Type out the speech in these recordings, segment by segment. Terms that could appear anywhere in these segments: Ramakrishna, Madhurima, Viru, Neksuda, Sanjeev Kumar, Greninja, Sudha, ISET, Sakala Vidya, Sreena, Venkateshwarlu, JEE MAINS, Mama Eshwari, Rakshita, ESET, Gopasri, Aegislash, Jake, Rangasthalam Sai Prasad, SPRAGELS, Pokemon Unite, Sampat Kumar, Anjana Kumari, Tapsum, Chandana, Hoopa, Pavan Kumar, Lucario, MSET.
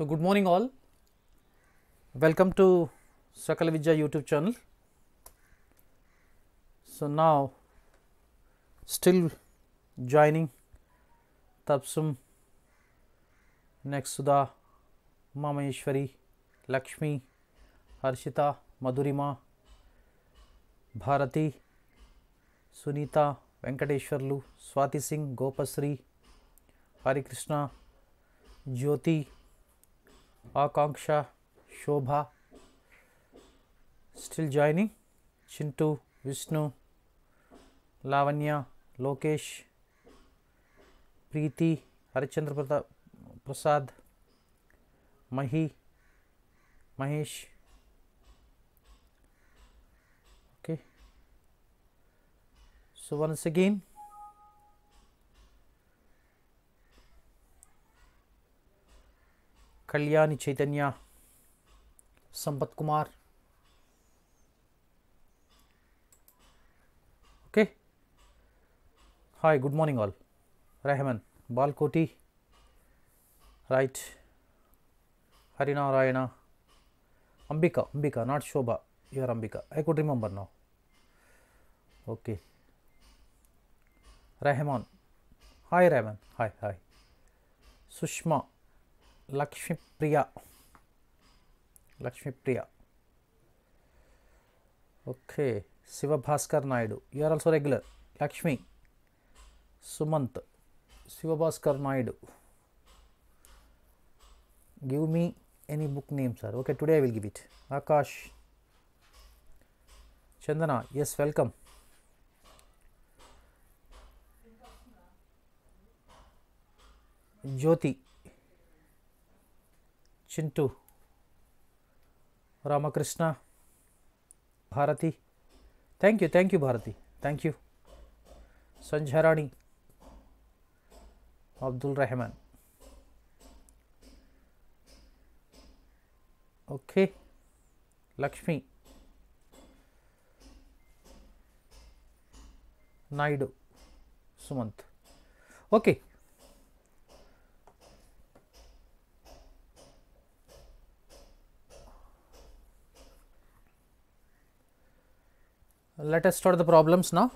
So, good morning all. Welcome to Sakala Vidya YouTube channel. So, now still joining Tapsum, Neksuda, Mama Eshwari, Lakshmi, Harichandra, Madhurima, Bharati, Sunita, Venkateshwarlu, Swati Singh, Gopasri, Hare Krishna, Jyoti, Akanksha, Shobha, still joining, Chintu, Vishnu, Lavanya, Lokesh, Preeti, Harichandra Prasad, Mahi, Mahesh. Okay. So, once again, Kalyani Chaitanya, Sampat Kumar. Okay. Hi, good morning all. Rahman, Balkoti, right. Harinarayana, Ambika, not Shobha, you are Ambika. I could remember now. Okay. Rahman, hi Rahman, hi. Sushma, Lakshmi Priya. Okay. Siva Bhaskar Naidu, you are also regular. Lakshmi, Sumant, Siva Bhaskar Naidu. Give me any book name, sir. Okay, today I will give it. Akash, Chandana, yes, welcome. Jyoti, Chintu, Ramakrishna, Bharati. Thank you, Bharati. Thank you. Sanjharani Abdul Rahman. Okay. Lakshmi Naidu Sumant. Okay. Let us start the problems now.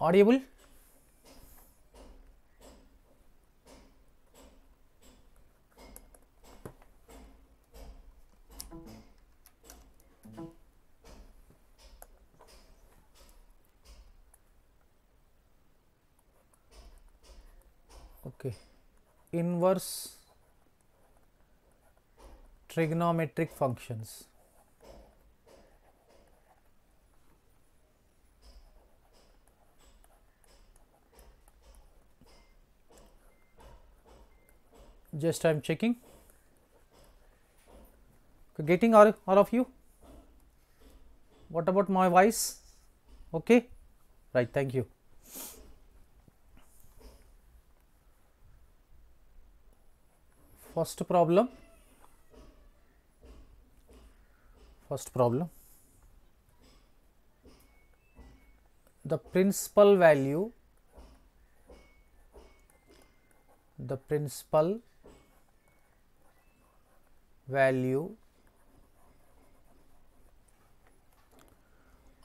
Audible? Okay. Inverse trigonometric functions. Just I am checking. Getting all of you? What about my voice? Okay. Right. Thank you. First problem. The principal value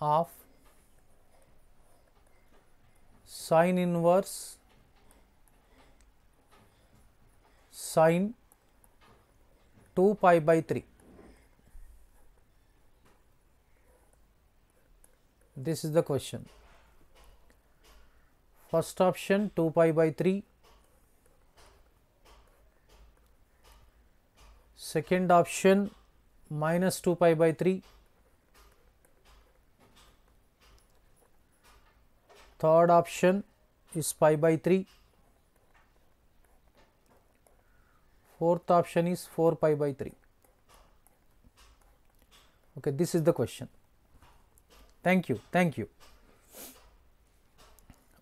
of sine 2 pi by 3. This is the question. First option 2 pi by 3. Second option minus 2 pi by 3. Third option is pi by 3. Fourth option is 4 pi by 3. Okay, this is the question. Thank you.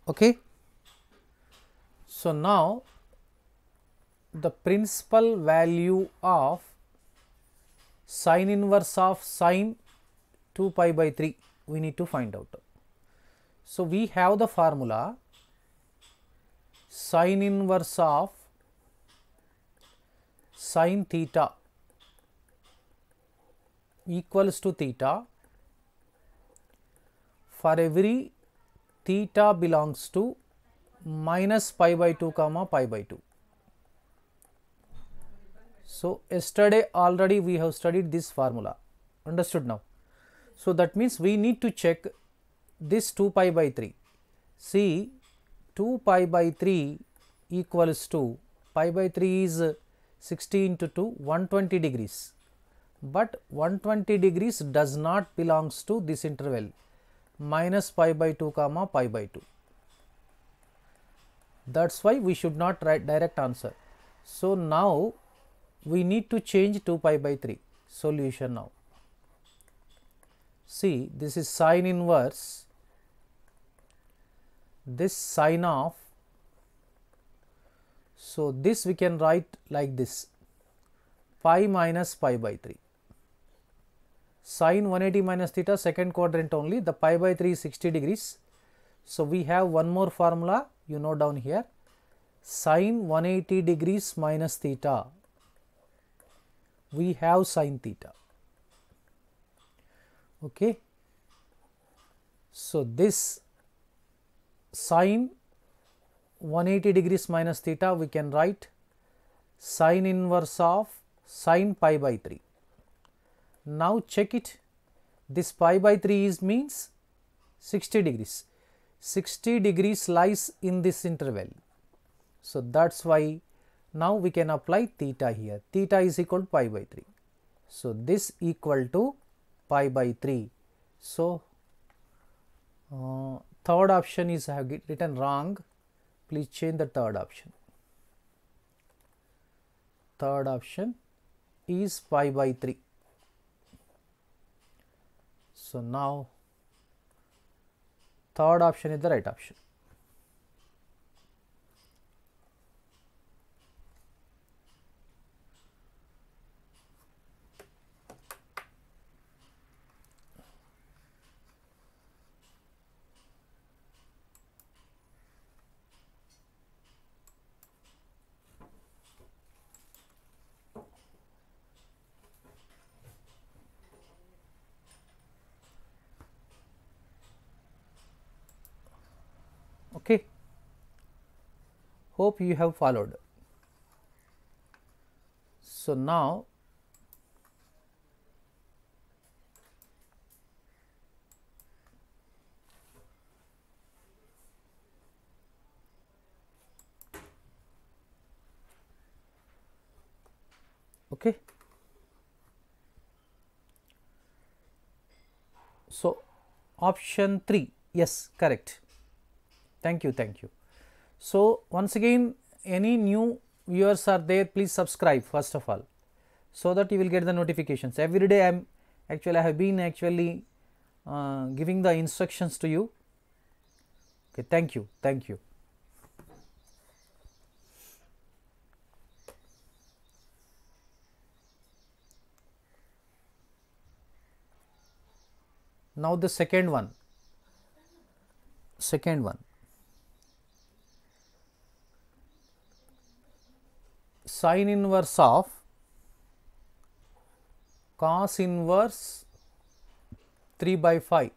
Okay. So, now the principal value of sine inverse of sine 2 pi by 3 we need to find out. So, we have the formula sin inverse of sin theta equals to theta for every theta belongs to minus pi by 2 comma pi by 2. So, yesterday already we have studied this formula, understood now. So, that means we need to check this 2 pi by 3. See, 2 pi by 3 equals to pi by 3 is 60 into 2, 120 degrees, but 120 degrees does not belongs to this interval minus pi by 2 comma pi by 2. That is why we should not write direct answer. So, now we need to change 2 pi by 3 solution now. See, this is sin inverse, this sin of, so this we can write like this, pi minus pi by 3. Sin 180 minus theta, second quadrant only, the pi by 3 is 60 degrees. So, we have one more formula, you know down here, sin 180 degrees minus theta, we have sin theta. Okay. So, this sin 180 degrees minus theta we can write sin inverse of sin pi by 3. Now, check it, this pi by 3 is means 60 degrees. 60 degrees lies in this interval. So, that is why now we can apply theta here, theta is equal to pi by 3. So, this equal to pi by 3. So, third option is I have written wrong, please change the third option. Third option is pi by 3. So, now third option is the right option. Okay. Hope you have followed. So, now okay. So, option 3, yes, correct. Thank you, thank you. So, once again, any new viewers are there, please subscribe first of all, so that you will get the notifications. Every day I have been giving the instructions to you. Okay, thank you, thank you. Now, the second one, sin inverse of cos inverse 3 by 5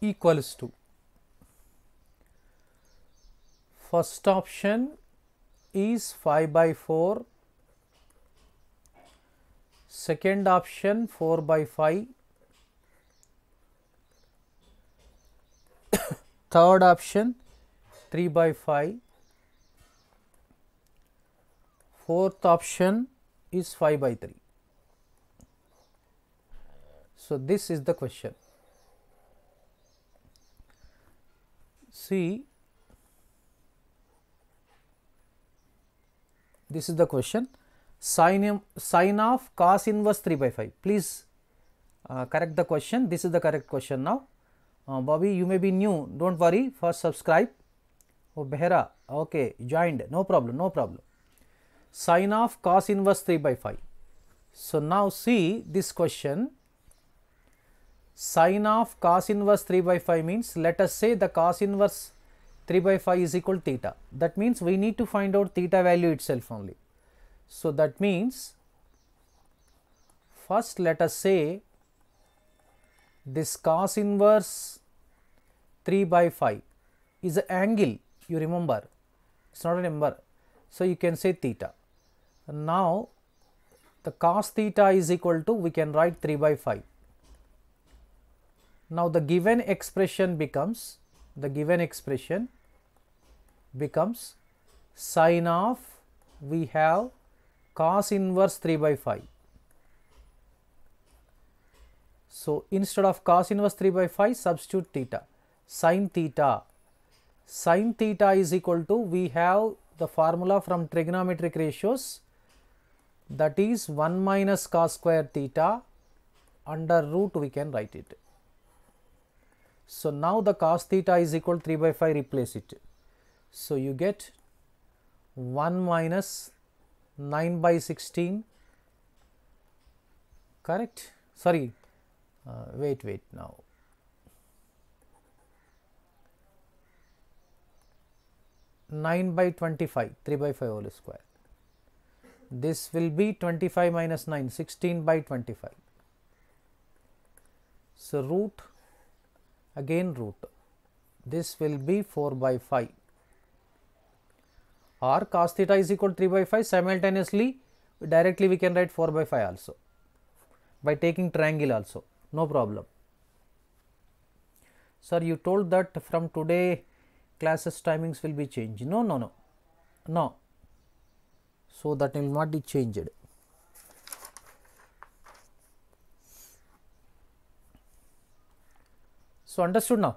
equals to, first option is 5 by 4, second option 4 by 5, third option 3 by 5, fourth option is 5 by 3. So, this is the question. See, this is the question, sin of cos inverse 3 by 5. Please correct the question. This is the correct question now. Bobby, you may be new, do not worry, first subscribe. Oh, Behra, okay, joined, no problem, no problem. Sin of cos inverse 3 by 5. So now see this question. Sine of cos inverse 3 by 5 means, let us say the cos inverse 3 by 5 is equal to theta. That means we need to find out theta value itself only. So that means first let us say this cos inverse 3 by 5 is an angle, you remember, it is not a number. So you can say theta. Now the cos theta is equal to, we can write 3 by 5. Now the given expression becomes, sine of, we have cos inverse 3 by 5. So instead of cos inverse 3 by 5, substitute theta, sine theta. Sine theta is equal to, we have the formula from trigonometric ratios, that is 1 minus cos square theta under root, we can write it. So now the cos theta is equal to 3 by 5, replace it. So you get 1 minus 9 by 16, correct? Sorry, wait now. (9/25), 3/5 whole square. This will be 25 minus 9, 16/25. So root, again root. This will be 4/5. Or cos theta is equal to 3/5. Simultaneously, directly we can write 4/5 also by taking triangle also. No problem. Sir, you told that from today classes timings will be changed. No. So that will not be changed. So understood now.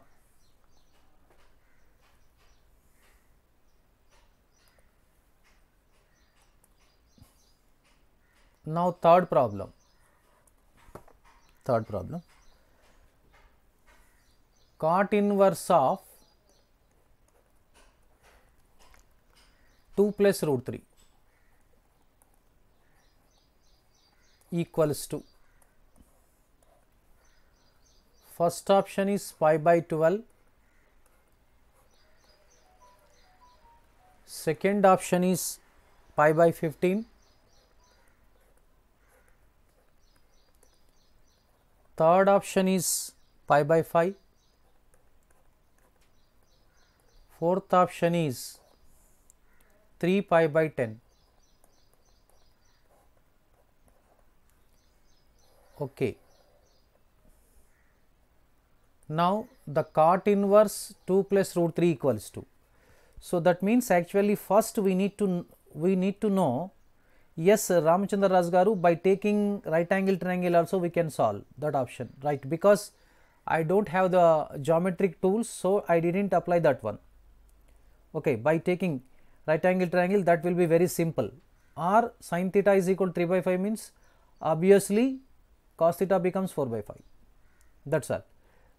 Now third problem. Cot inverse of 2 plus root 3 equals to, first option is pi by 12, second option is pi by 15, third option is pi by 5, fourth option is 3 pi by 10. Okay. Now the cot inverse 2 plus root 3 equals to. So that means actually first we need to know, yes, Ramachandra Rajgaru, by taking right angle triangle also we can solve that option, right? Because I don't have the geometric tools, so I didn't apply that one. Okay, by taking right angle triangle, that will be very simple. Or sin theta is equal to 3 by 5 means, obviously cos theta becomes 4 by 5. That's all.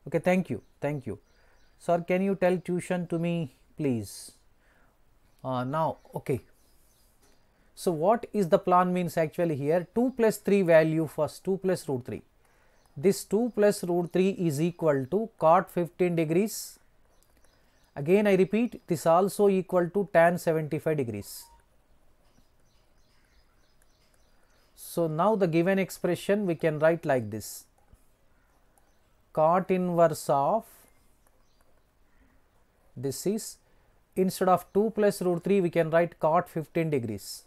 Okay, thank you. Sir, can you tell tuition to me, please? Now, okay. So what is the plan means actually here? 2 plus 3 value first, 2 plus root 3. This 2 plus root 3 is equal to cot 15 degrees. Again I repeat, this also equal to tan 75 degrees. So now the given expression we can write like this. Cot inverse of, this is, instead of 2 plus root 3 we can write cot 15 degrees.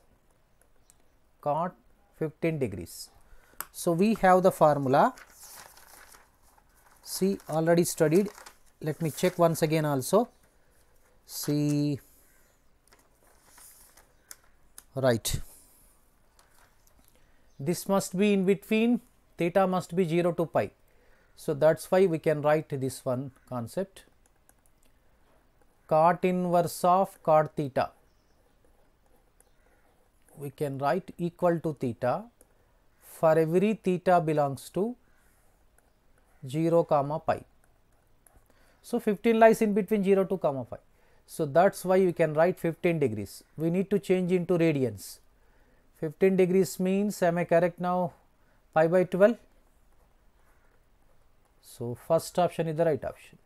Cot 15 degrees. So we have the formula. See, already studied. Let me check once again also. See, right, this must be in between, theta must be 0 to pi. So that's why we can write this one concept, cot inverse of cot theta, we can write equal to theta for every theta belongs to 0, pi. So 15 lies in between 0 to pi. So that's why you can write 15 degrees. We need to change into radians. 15 degrees means, am I correct now? 5 by 12. So, first option is the right option.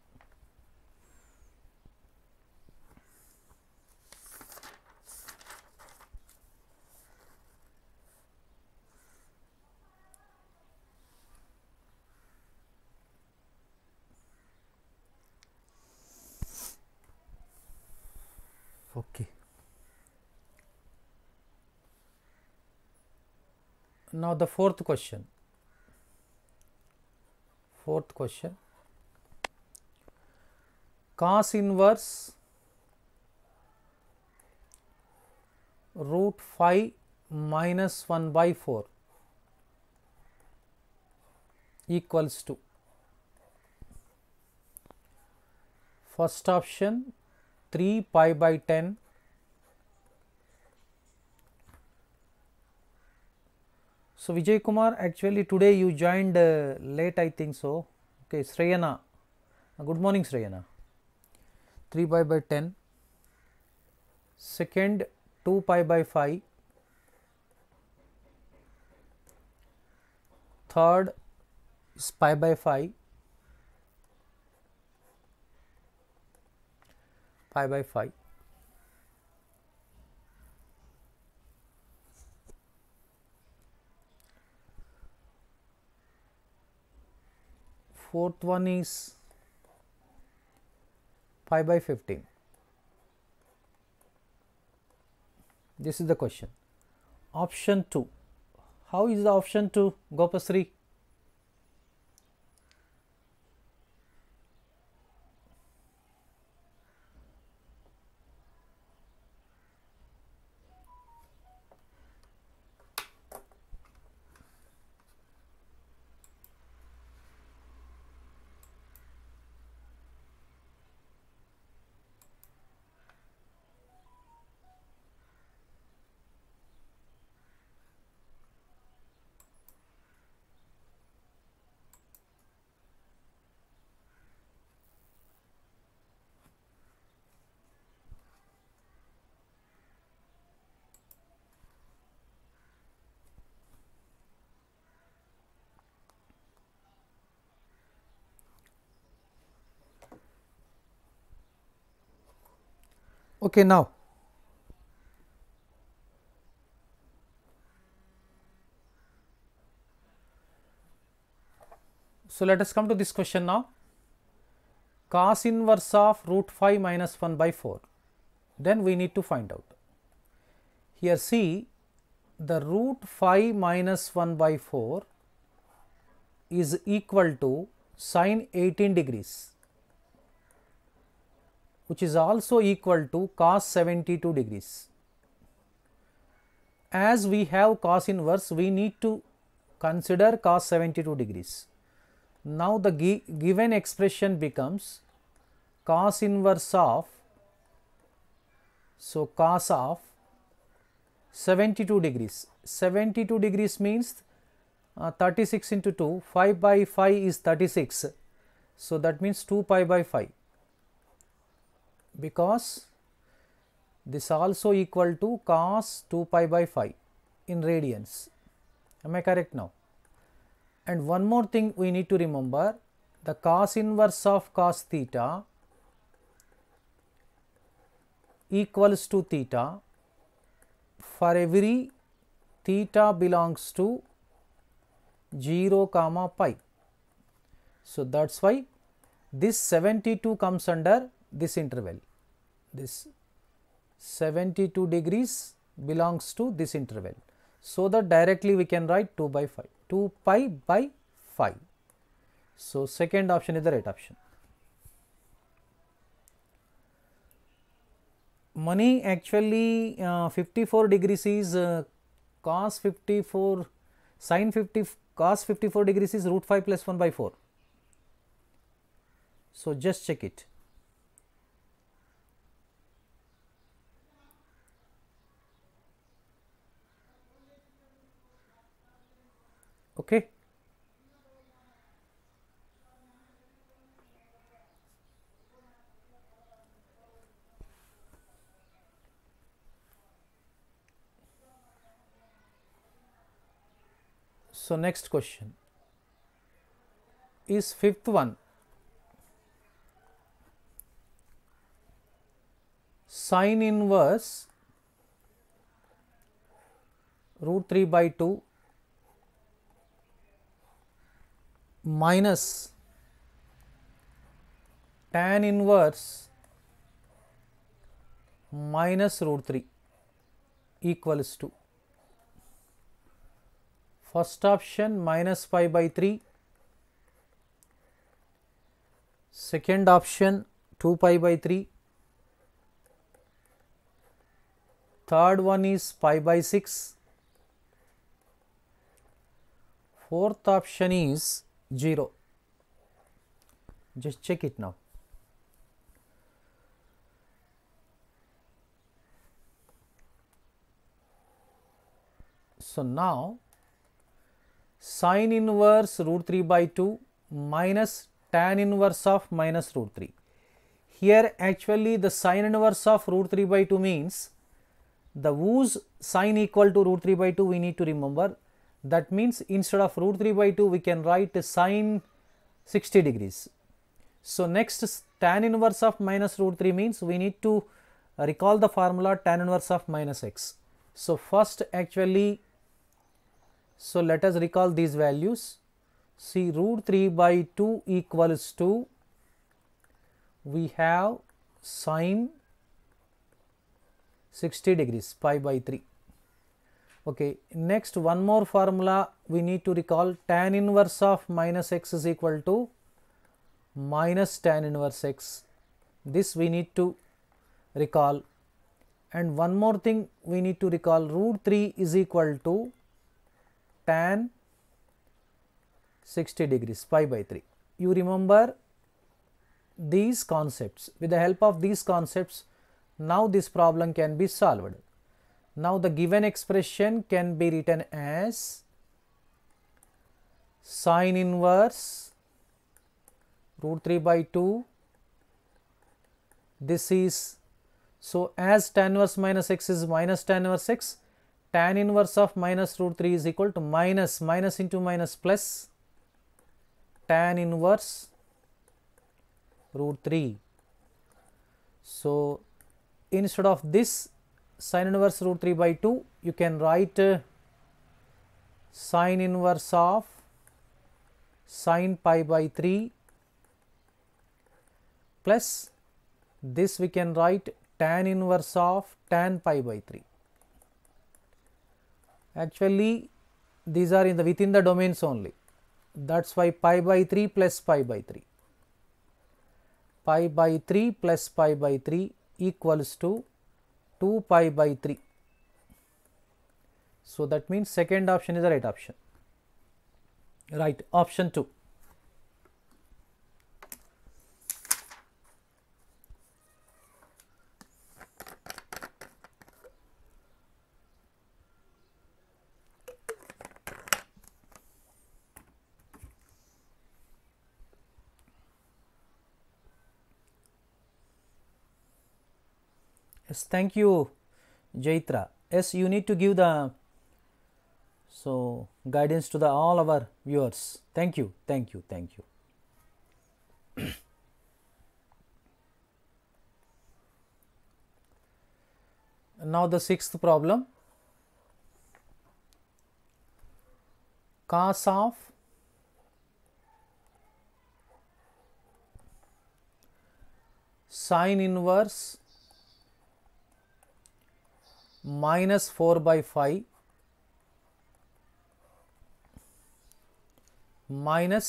Okay. Now the fourth question. Fourth question. Cos inverse root phi minus 1 by 4 equals to, first option 3 pi by 10, so Vijay Kumar, actually today you joined late, I think so. Okay, Shreyana, good morning Shreyana. 3 pi by 10, second 2 pi by 5, third is pi by 5, by 5. Fourth one is 5 by 15. This is the question. Option 2. How is the option 2, Gopasri? Okay, now so let us come to this question now. Cos inverse of root phi minus 1 by 4, then we need to find out. Here see, the root phi minus 1 by 4 is equal to sine 18 degrees, which is also equal to cos 72 degrees. As we have cos inverse, we need to consider cos 72 degrees. Now, the given expression becomes cos inverse of, so cos of 72 degrees. 72 degrees means 36 into 2, 5 by 5 is 36. So, that means 2 pi by 5. Because this also equal to cos 2 pi by 5 in radians. Am I correct now? And one more thing we need to remember, the cos inverse of cos theta equals to theta for every theta belongs to 0, pi. So, that is why this 72 comes under this interval, this 72 degrees belongs to this interval. So, that directly we can write 2 pi by 5. So, second option is the right option. Money actually 54 degrees is cos 54, sin 50, cos 54 degrees is root 5 plus 1 by 4. So, just check it. Okay. So next question is fifth one. Sin inverse √3/2 minus tan inverse minus √3 equals to first option -π/3, second option 2π/3, third one is π/6, fourth option is 0. Just check it now. So now sin inverse √3/2 minus tan inverse of -√3. Here actually the sin inverse of √3/2 means the whose sin equal to √3/2 we need to remember. That means instead of √3/2 we can write sin 60 degrees. So next tan inverse of -√3 means we need to recall the formula tan inverse of -x. So first actually, so let us recall these values. See, √3/2 equals to, we have sin 60 degrees π/3. Okay, next one more formula we need to recall, tan inverse of -x is equal to minus tan inverse x. This we need to recall. And one more thing we need to recall, √3 is equal to tan 60 degrees π/3. You remember these concepts. With the help of these concepts, now this problem can be solved. Now the given expression can be written as sin inverse √3/2. This is, so as tan inverse -x is minus tan inverse x, tan inverse of -√3 is equal to minus into minus plus tan inverse √3. So instead of this sin inverse √3/2, you can write sin inverse of sin π/3 plus this we can write tan inverse of tan π/3. Actually, these are in the within the domains only. That's why π/3 plus π/3. π/3 plus π/3 equals to 2π/3. So that means second option is the right option. Right, option 2. Thank you, Jaitra. Yes, you need to give the guidance to the all our viewers. Thank you, thank you, thank you. Now the sixth problem. Cos of sin inverse -4/5 minus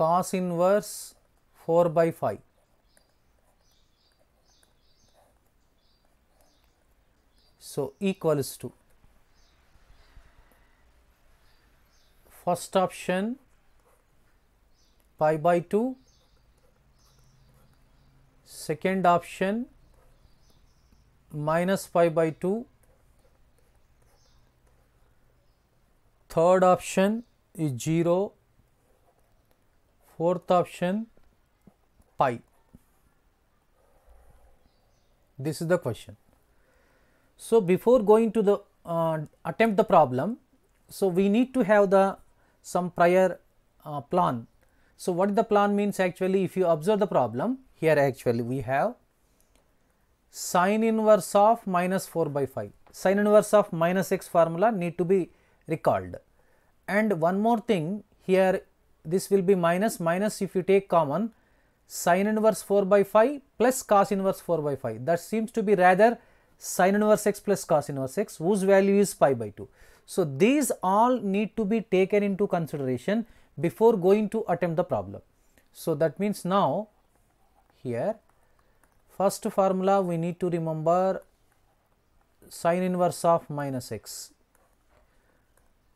cos inverse 4/5 so equals to first option π/2, second option -π/2, third option is 0, fourth option pi. This is the question. So before going to the attempt the problem, So we need to have the some prior plan. So what the plan means actually, if you observe the problem here, actually we have sin inverse of minus 4 by 5. Sin inverse of minus x formula need to be recalled. And one more thing here, this will be minus, if you take common, sin inverse 4 by 5 plus cos inverse 4 by 5. That seems to be rather sin inverse x plus cos inverse x, whose value is pi by 2. So these all need to be taken into consideration before going to attempt the problem. So that means now here first formula we need to remember sin inverse of minus x.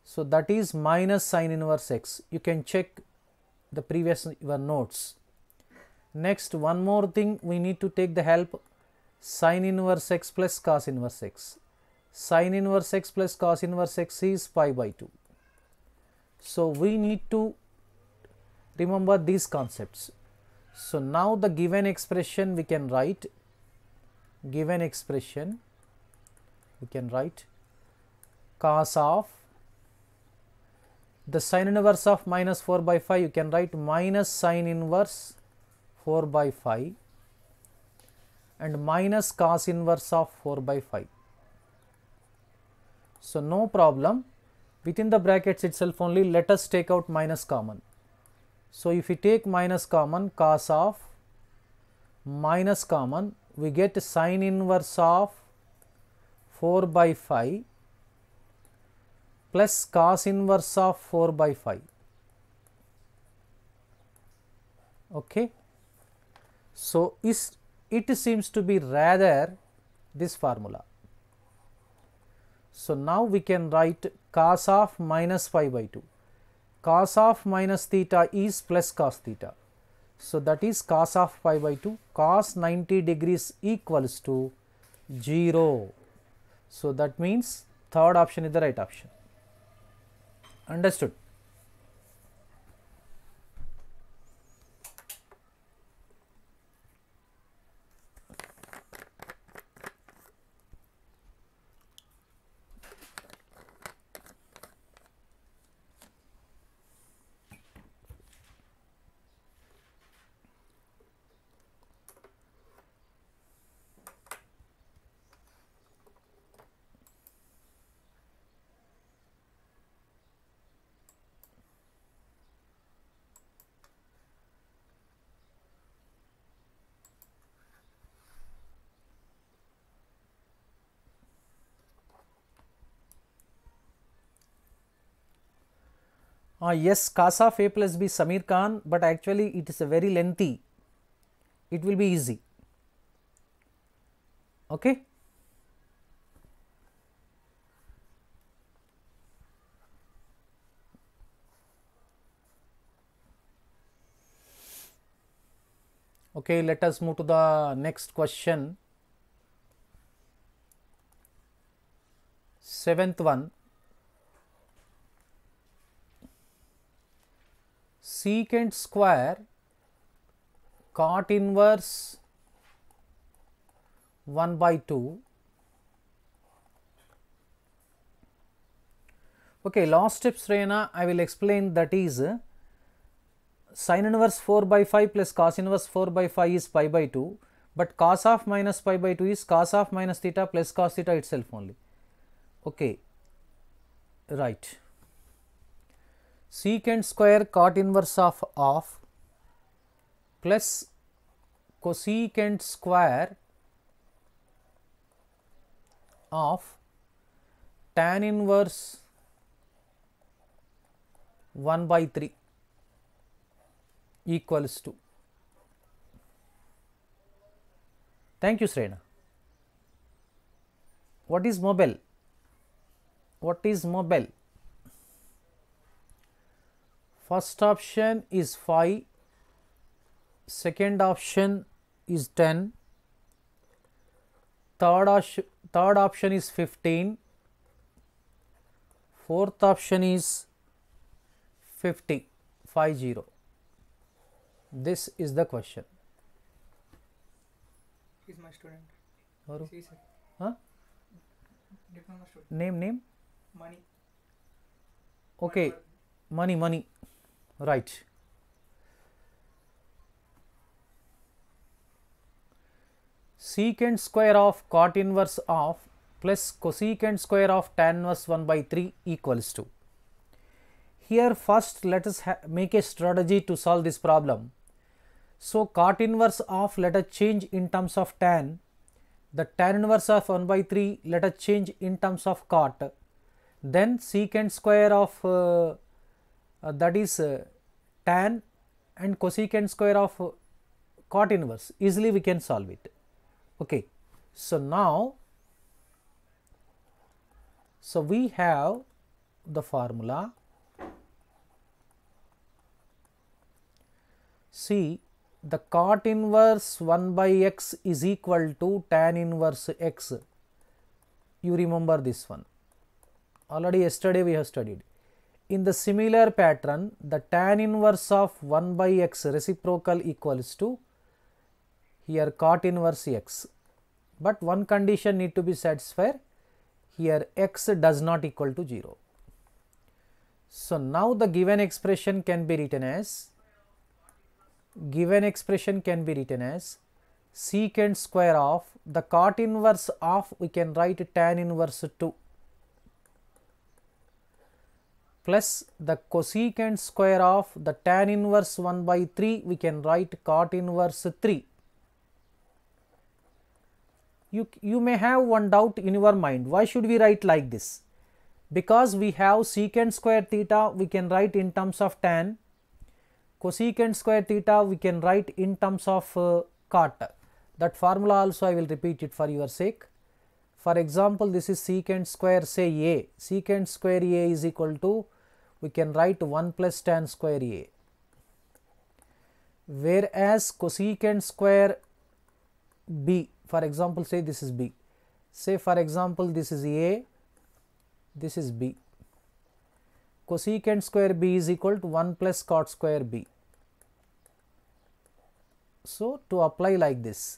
So that is minus sin inverse x. You can check the previous your notes. Next one more thing, we need to take the help sin inverse x plus cos inverse x. Sin inverse x plus cos inverse x is pi by 2. So we need to remember these concepts. So now the given expression we can write. Given expression we can write cos of the sin inverse of minus 4 by 5, you can write minus sin inverse 4 by 5 and minus cos inverse of 4 by 5. So no problem. Within the brackets itself only let us take out minus common. So if we take minus common, cos of minus common, we get sin inverse of 4 by 5 plus cos inverse of 4 by 5. Okay. So it seems to be rather this formula. So now we can write cos of minus pi by 2. Cos of minus theta is plus cos theta. So that is cos of pi by 2. Cos 90 degrees equals to 0. So that means third option is the right option. Understood. Yes, cos of a plus b, Samir Khan, but actually it is a very lengthy. It will be easy. Okay. Okay, let us move to the next question. Seventh one. Secant square cot inverse 1 by 2. Okay, last step Shreyana, I will explain, that is sin inverse 4 by 5 plus cos inverse 4 by 5 is pi by 2, but cos of minus pi by 2 is cos of minus theta plus cos theta itself only. Okay, right. Secant square cot inverse of plus cosecant square of tan inverse 1 by 3 equals to. Thank you, Sreena. What is mobile? What is mobile? First option is 5, second option is 10, third option is 15, fourth option is 50, 50. This is the question. He is my student. Haru? Huh? Name? Money. Okay, money, right. Secant square of cot inverse of plus cosecant square of tan inverse 1 by 3 equals to. Here first let us make a strategy to solve this problem. So cot inverse of let us change in terms of tan. The tan inverse of 1 by 3 let us change in terms of cot. Then secant square of that is tan and cosecant square of cot inverse. Easily we can solve it. Okay, so now, so we have the formula C, the cot inverse 1 by x is equal to tan inverse x. You remember this one, already yesterday we have studied. In the similar pattern, the tan inverse of 1 by x reciprocal equals to here cot inverse x, but one condition need to be satisfied, here x does not equal to 0. So now the given expression can be written as, secant square of the cot inverse of, we can write tan inverse 2 plus the cosecant square of the tan inverse 1 by 3, we can write cot inverse 3. You may have one doubt in your mind, why should we write like this? Because we have secant square theta, we can write in terms of tan, cosecant square theta we can write in terms of cot. That formula also I will repeat it for your sake. For example, this is secant square, say A, secant square A is equal to, we can write 1 plus tan square A, whereas cosecant square B, for example, say this is B, say for example this is A, this is B, cosecant square B is equal to 1 plus cot square B. So to apply like this,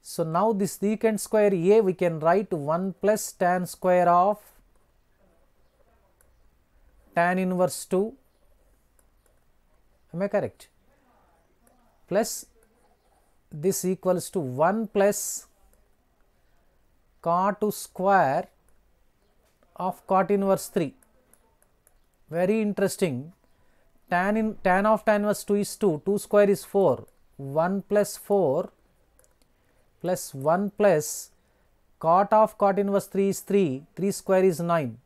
so now this secant square A we can write 1 plus tan square of tan inverse 2, am I correct, plus this equals to 1 plus cot square of cot inverse 3. Very interesting, tan of tan inverse 2 is 2, 2 square is 4, 1 plus 4 plus 1 plus cot of cot inverse 3 is 3, 3 square is 9.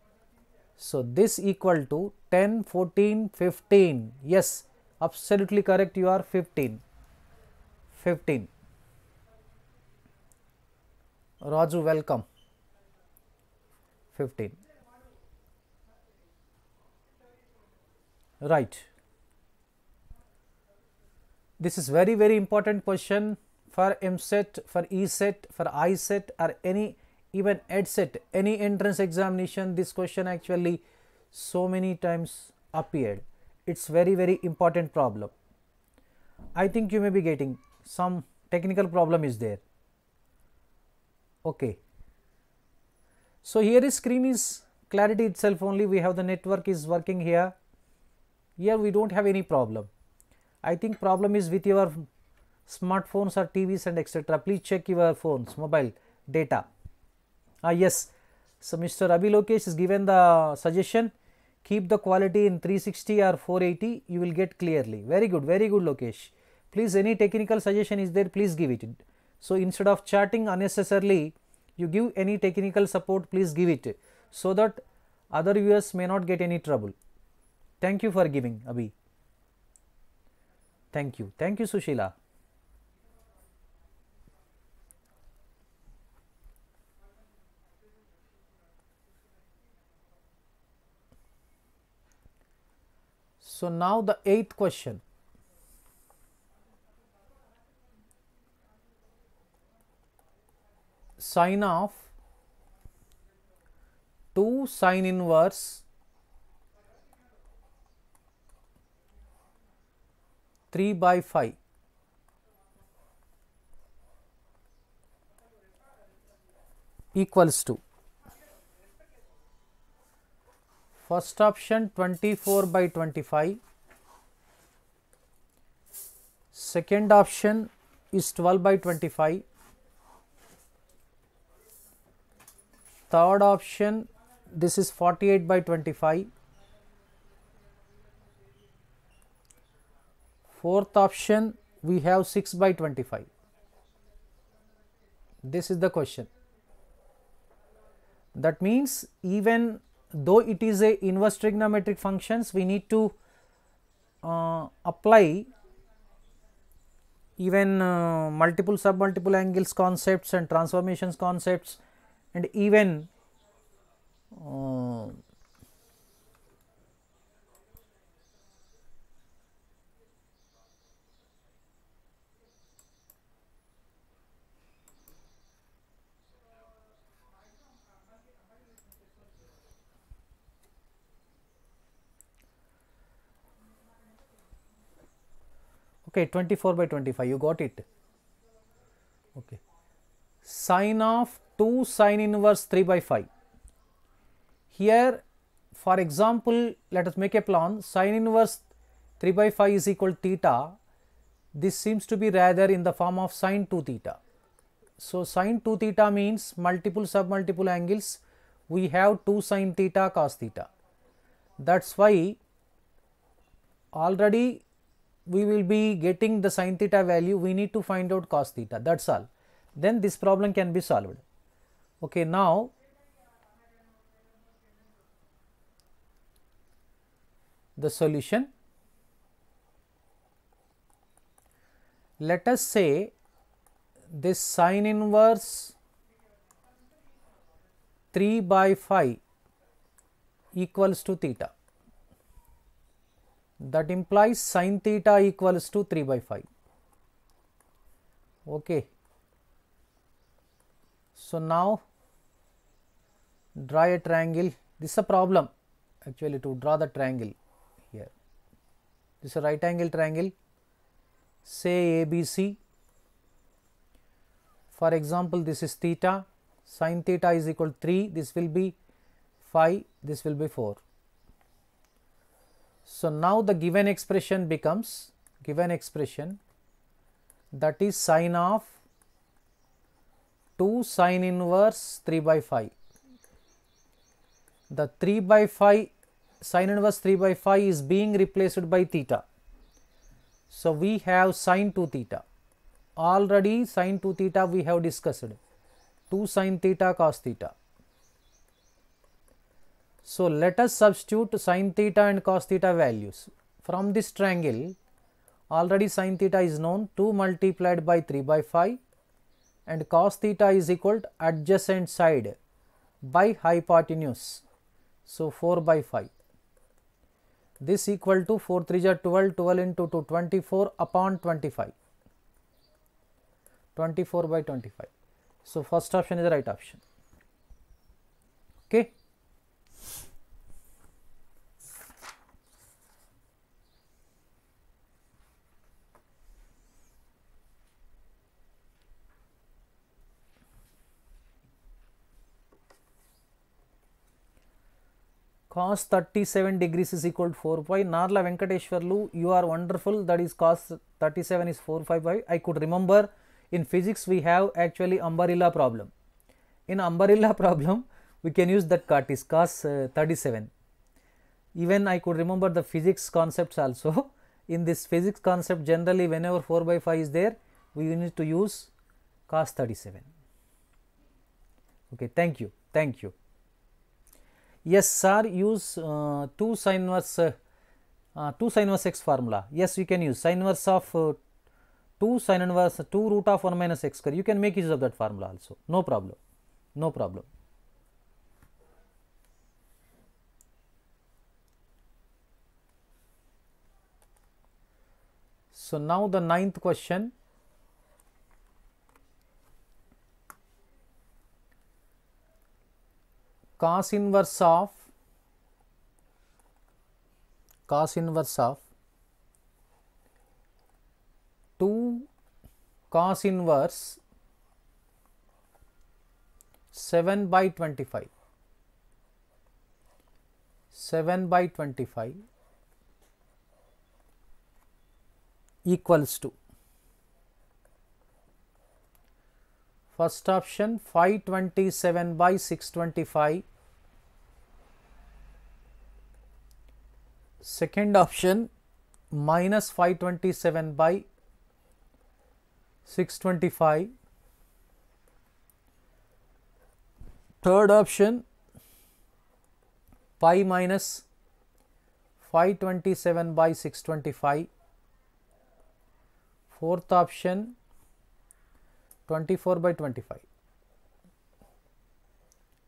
So this equal to 10, 14, 15, yes, absolutely correct, you are 15. Raju, welcome. 15. Right. This is very, very important question for MSET, for ESET, for ISET, or any, even EDSET, any entrance examination. This question actually so many times appeared. It's very, very important problem. I think you may be getting. Some technical problem is there. Okay. So here is screen is clarity itself only. We have the network is working here. Here we don't have any problem. I think problem is with your smartphones or TVs and etc. Please check your phones, mobile data. Yes. So Mr. Ravi Lokesh is given the suggestion. Keep the quality in 360 or 480. You will get clearly. Very good Lokesh. Please, any technical suggestion is there, please give it. So instead of chatting unnecessarily, you give any technical support, please give it, so that other viewers may not get any trouble. Thank you for giving, Abhi. Thank you Sushila. So now the 8th question. Sin of 2 sin inverse 3 by 5 equals to First option 24/25. Second option is 12/25. Third option, this is 48/25. Fourth option, we have 6/25. This is the question. That means even though it is a inverse trigonometric functions, we need to apply even multiple sub-multiple angles concepts and transformations concepts, and even okay, 24/25, you got it. Okay, sine of 2 sine inverse 3/5. Here, for example, let us make a plan. Sine inverse 3/5 is equal theta. This seems to be rather in the form of sine 2 theta. So, sine 2 theta means multiple sub-multiple angles. We have 2 sine theta cos theta. That is why already we will be getting the sin theta value, we need to find out cos theta, that is all. Then this problem can be solved. Okay, now, the solution. Let us say this sin inverse 3/5 equals to theta. That implies sin theta equals to 3/5. Okay. So, now draw a triangle. This is a problem actually to draw the triangle here. This is a right angle triangle, say ABC. For example, this is theta, sin theta is equal to 3, this will be 5, this will be 4. So, now the given expression becomes, that is sine of 2 sine inverse 3/5. The 3/5, sine inverse 3/5 is being replaced by theta. So, we have sine 2 theta. Already sine 2 theta we have discussed, 2 sine theta cos theta. So, let us substitute sin theta and cos theta values. From this triangle, already sin theta is known, 2 multiplied by 3/5, and cos theta is equal to adjacent side by hypotenuse. So, 4/5. This equal to 4 3 are 12, 12 into 2, 24 upon 25. 24/25. So, first option is the right option. Okay. Cos 37° is equal to 4 pi. Narla Venkateshwarlu, you are wonderful. That is cos 37 is 4 pi. I could remember in physics we have actually umbrella problem. In umbrella problem, we can use that cos 37. Even I could remember the physics concepts also. In this physics concept, generally whenever 4/5 is there, we need to use cos 37. Okay, thank you, thank you. Yes, sir, use 2 sin inverse x formula. Yes, you can use sin inverse of 2 sin inverse 2 root of 1 minus x square. You can make use of that formula also. No problem. No problem. So, now the 9th question. Cos inverse of 2 cos inverse 7/25. 7/25 equals to first option 527/625, second option minus 527/625, third option pi minus 527/625, fourth option 24/25.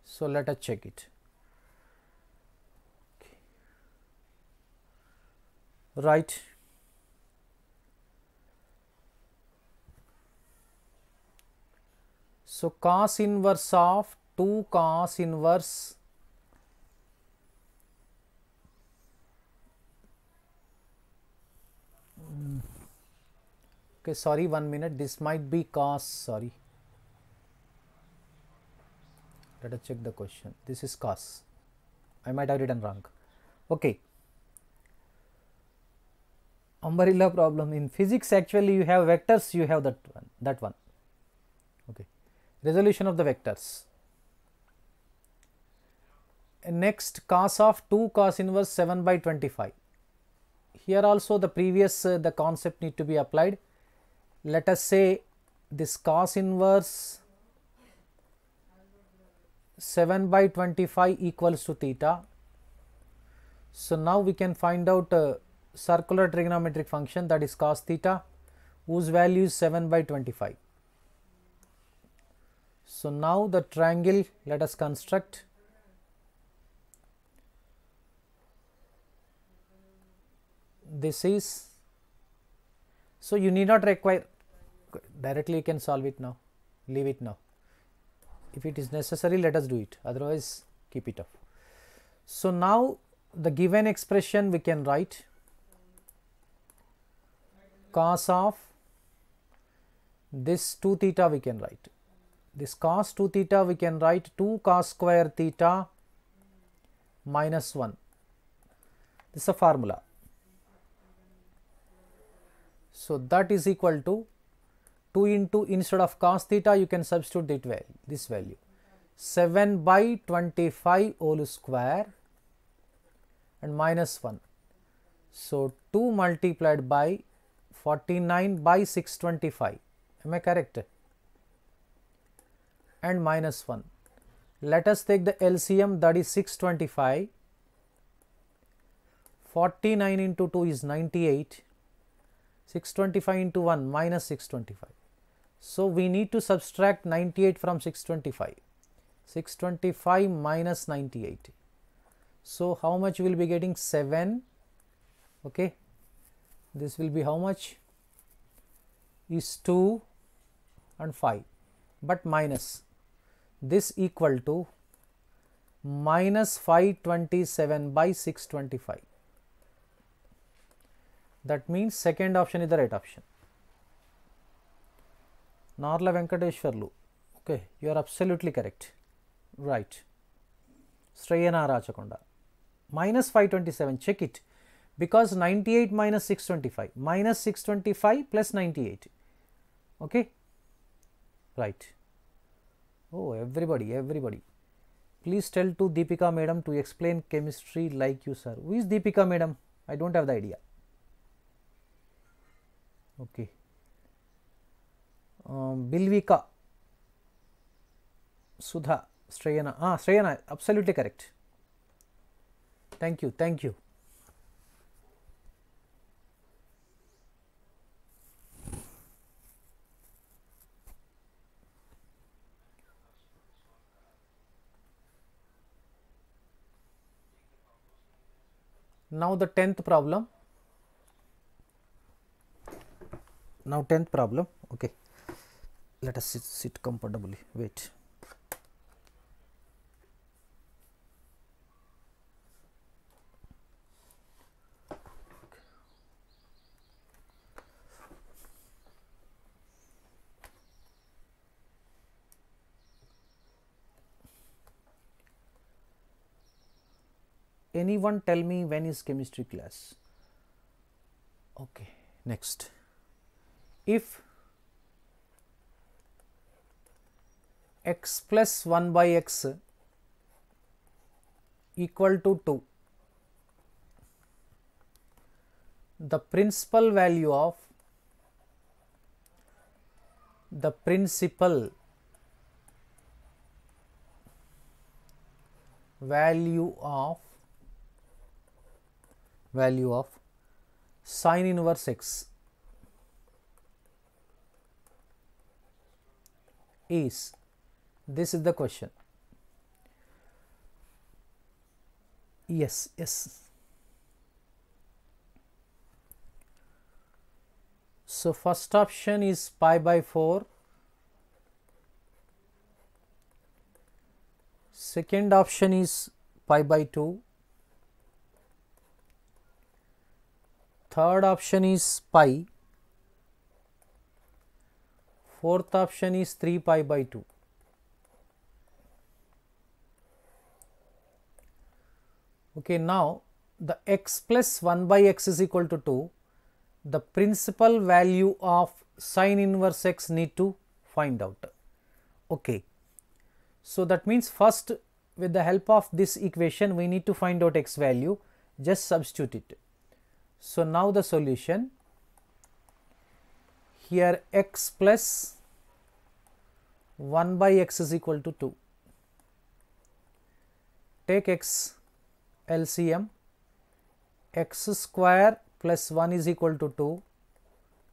So, let us check it. Okay. Right. So, cos inverse of 2 cos inverse 1 minute, this might be cos, sorry, let us check the question. This is cos, I might have written wrong. Okay. Umbrella problem in physics, actually you have vectors, you have that one. Okay. Resolution of the vectors. Next, cos of 2 cos inverse 7/25. Here also the previous the concept need to be applied. Let us say this cos inverse 7/25 equals to theta. So, now we can find out a circular trigonometric function, that is cos theta, whose value is 7/25. So, now the triangle let us construct. This is, so you need not require, directly you can solve it now, leave it now. If it is necessary, let us do it, otherwise keep it up. So, now the given expression we can write cos of this 2 theta, we can write this cos 2 theta, we can write 2 cos square theta minus 1. This is a formula. So, that is equal to 2 into, instead of cos theta you can substitute that value, this value 7/25 whole square and minus 1. So, 2 multiplied by 49/625, am I correct, and minus 1. Let us take the LCM, that is 625, 49 into 2 is 98, 625 into 1 minus 625. So, we need to subtract 98 from 625, 625 minus 98. So, how much we will be getting? 7, okay. This will be how much? Is 2 and 5, but minus this equal to minus 527/625. That means second option is the right option. Narla Venkateshwarlu, okay, you are absolutely correct, right. Shreyana Rachakonda, minus 527, check it, because 98 minus 625, minus 625 plus 98, okay, right. Oh, everybody, please tell to Deepika madam to explain chemistry like you, sir. Who is Deepika madam? I don't have the idea. Okay. Bilvika, Sudha, Shreyana. Ah, Shreyana, absolutely correct. Thank you, thank you. Now the 10th problem. Now 10th problem, okay, let us sit comfortably, wait. anyone tell me when is chemistry class? Okay, next. If x plus 1 by x equal to 2, the principal value of sin inverse x is, this is the question. Yes. So, first option is pi by 4, second option is pi by 2, third option is pi, fourth option is 3 pi by 2. Okay, now the x plus 1 by x is equal to 2, the principal value of sin inverse x need to find out. Okay. So, that means first with the help of this equation we need to find out x value, just substitute it. So, now the solution here, x plus 1 by x is equal to 2. Take x LCM, x square plus 1 is equal to 2,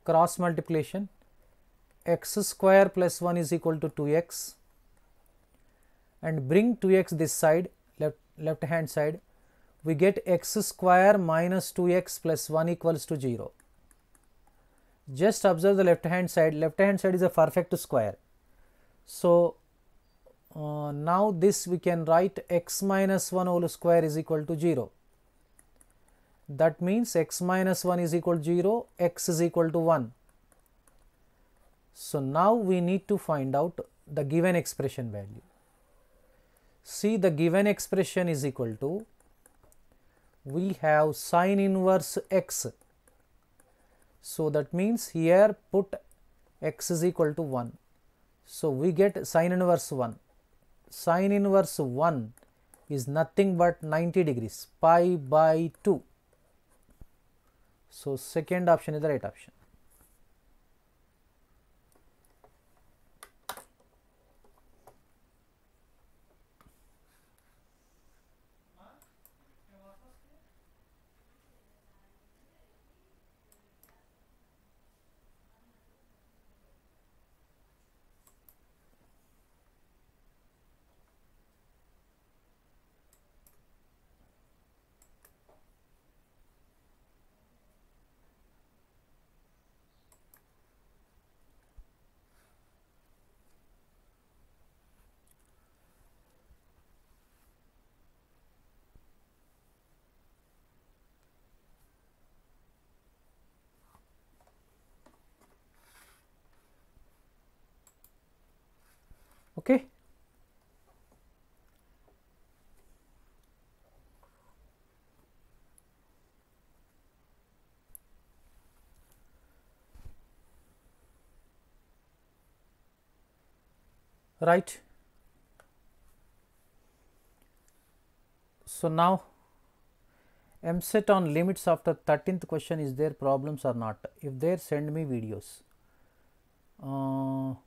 cross multiplication, x square plus 1 is equal to 2x, and bring 2x this side, left hand side, we get x square minus 2x plus 1 equals to 0. Just observe the left hand side is a perfect square. So, now this we can write x minus 1 whole square is equal to 0. That means x minus 1 is equal to 0, x is equal to 1. So, now we need to find out the given expression value. See, the given expression is equal to, we have sin inverse x. So, that means here put x is equal to 1. So, we get sin inverse 1. Sin inverse 1 is nothing but 90 degrees, pi by 2. So, second option is the right option. Okay. Right. So, now MCET on limits after 13th question is there problems or not? If there, send me videos.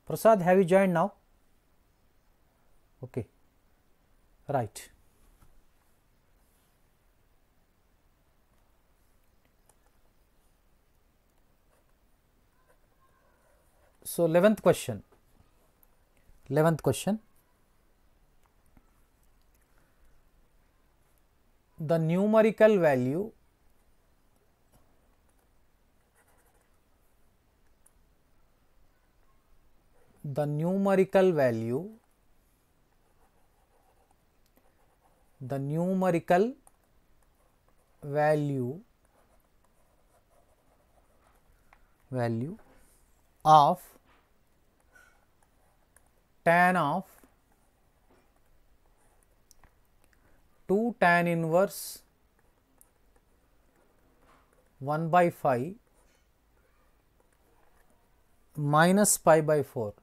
Prasad, have you joined now? Okay, right. So, 11th question. 11th question. The numerical value the numerical value of tan of 2 tan inverse 1 by 5 minus pi by 4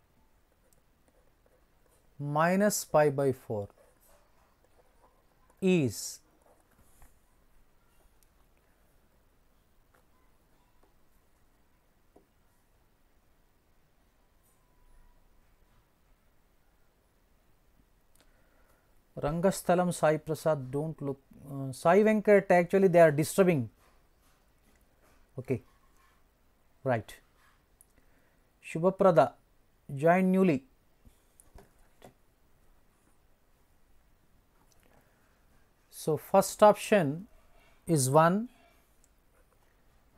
is Rangasthalam Sai Prasad, don't look. Sai Venkat, actually they are disturbing. Okay, right. Shubhaprada, join newly. So, first option is 1,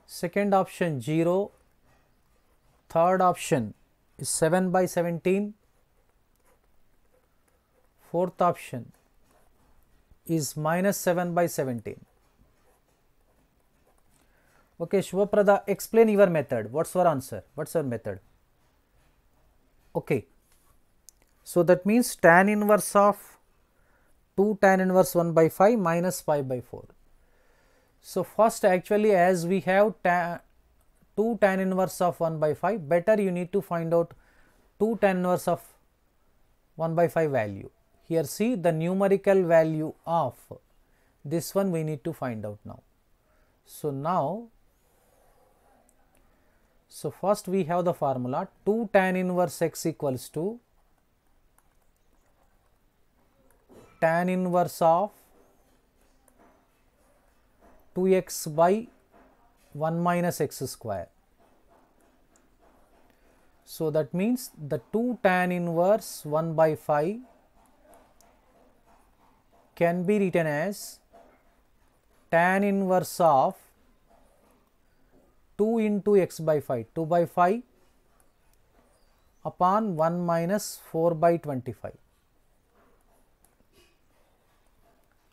second option 0, third option is 7 by 17, fourth option is minus 7 by 17. Okay, Shubhaprada, explain your method. What's your answer? What's your method? Okay, so that means tan inverse of 2 tan inverse 1 by 5 minus pi by 4. So, first actually as we have 2 tan inverse of 1 by 5, better you need to find out 2 tan inverse of 1 by 5 value. Here see the numerical value of this one we need to find out now. So, now, so first we have the formula 2 tan inverse x equals to tan inverse of 2x by 1 minus x square. So, that means the 2 tan inverse 1 by 5 can be written as tan inverse of 2 into x by 5, 2 by 5 upon 1 minus 4 by 25.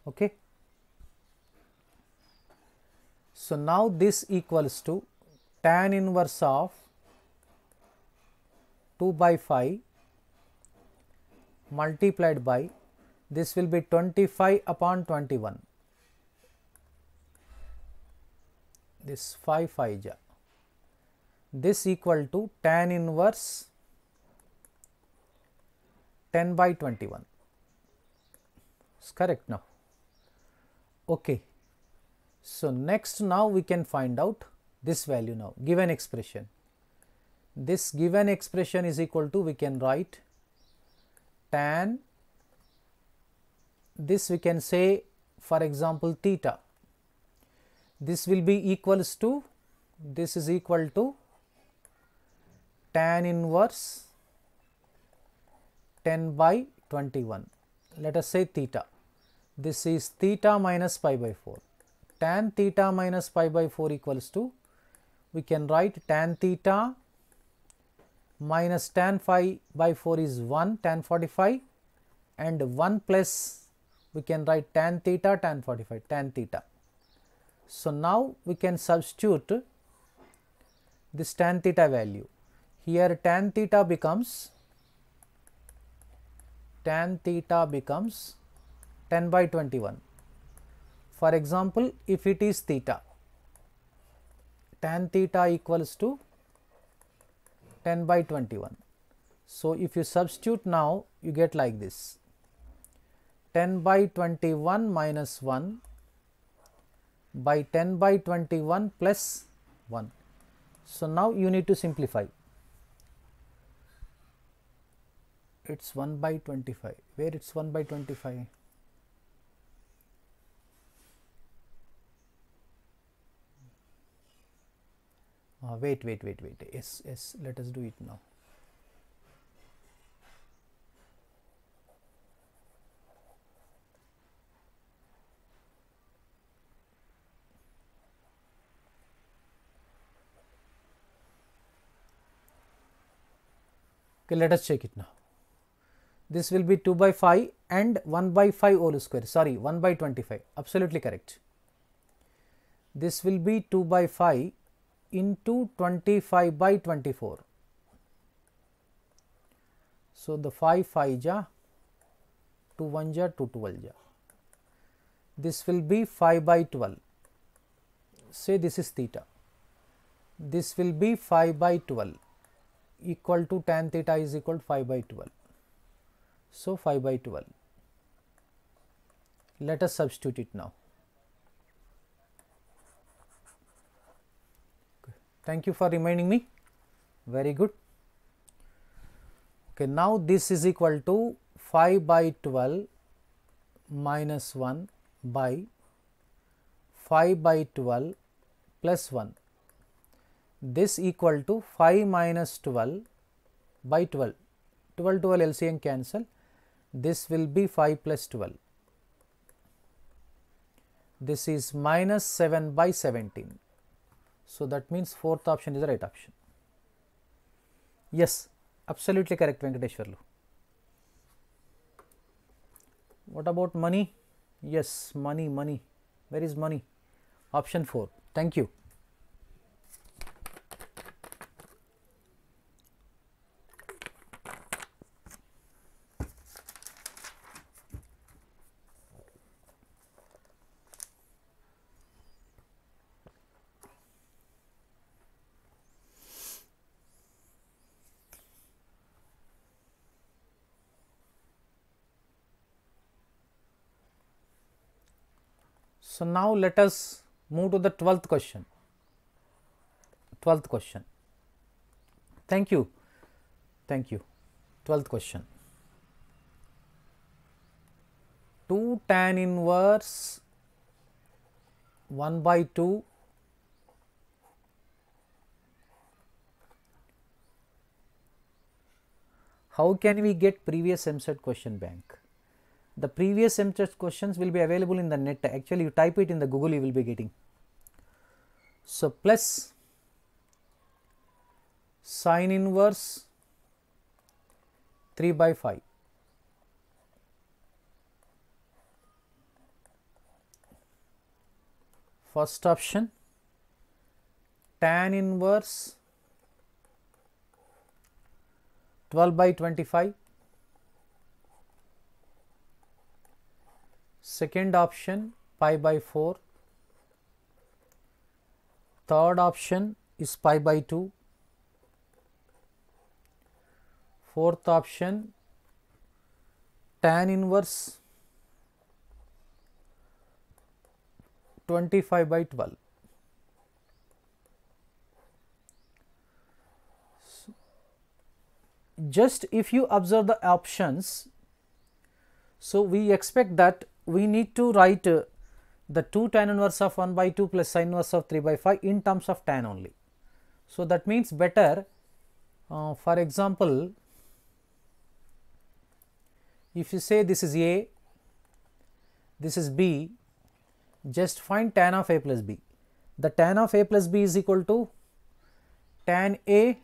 Okay. So, now this equals to tan inverse of 2 by 5 multiplied by this will be 25 upon 21. This 5 ja. This equal to tan inverse 10 by 21. It's correct now. Okay. So, next now we can find out this value now, given expression. This given expression is equal to, we can write tan, this we can say for example theta. This will be equals to, this is equal to tan inverse 10 by 21. Let us say theta. This is theta minus pi by 4. Tan theta minus pi by 4 equals to, we can write tan theta minus tan phi by 4 is 1 tan 45 and 1 plus we can write tan theta tan 45 tan theta. So, now we can substitute this tan theta value. Here tan theta becomes 10 by 21. For example, if it is theta, tan theta equals to 10 by 21. So, if you substitute now, you get like this 10 by 21 minus 1 by 10 by 21 plus 1. So, now you need to simplify. It is 1 by 25. Where it is 1 by 25? Wait. Yes, let us do it now. Okay, let us check it now. This will be 2 by 5 and 1 by 5 whole square, sorry 1 by 25, absolutely correct. This will be 2 by 5 into 25 by 24. So, the 5 5 ja, 2 1 ja, 2 12 ja. This will be 5 by 12. say this is theta. This will be 5 by 12 equal to tan theta is equal to 5 by 12. So, 5 by 12. Let us substitute it now. Thank you for reminding me. Very good. Okay, now this is equal to 5 by 12 minus 1 by 5 by 12 plus 1. This equal to 5 minus 12 by 12. 12 LCM cancel. This will be 5 plus 12. This is minus 7 by 17. So, that means fourth option is the right option. Yes, absolutely correct, Venkateshwarlu. What about money? Yes, money. Where is money? Option 4. Thank you. So, now let us move to the 12th question. 12th question. Thank you. 12th question. 2 tan inverse 1 by 2 how can we get previous MCET question bank? The previous MCET questions will be available in the net. Actually, you type it in the Google, you will be getting. So, plus sin inverse 3 by 5 first option, tan inverse 12 by 25 second option, pi by 4, third option is pi by 2, fourth option, tan inverse 25 by 12. So, just if you observe the options, so we expect that we need to write the 2 tan inverse of 1 by 2 plus sin inverse of 3 by 5 in terms of tan only. So, that means better, for example, if you say this is A, this is B, just find tan of A plus B. The tan of A plus B is equal to tan A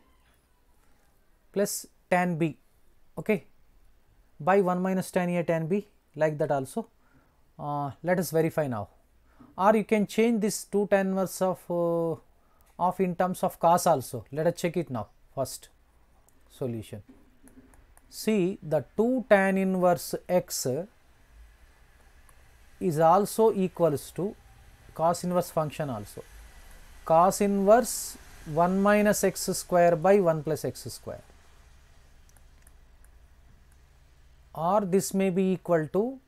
plus tan B, okay, by 1 minus tan A tan B, like that also. Let us verify now, or you can change this 2 tan inverse of in terms of cos also. Let us check it now. First solution, see the 2 tan inverse x is also equals to cos inverse function also, cos inverse 1 minus x square by 1 plus x square, or this may be equal to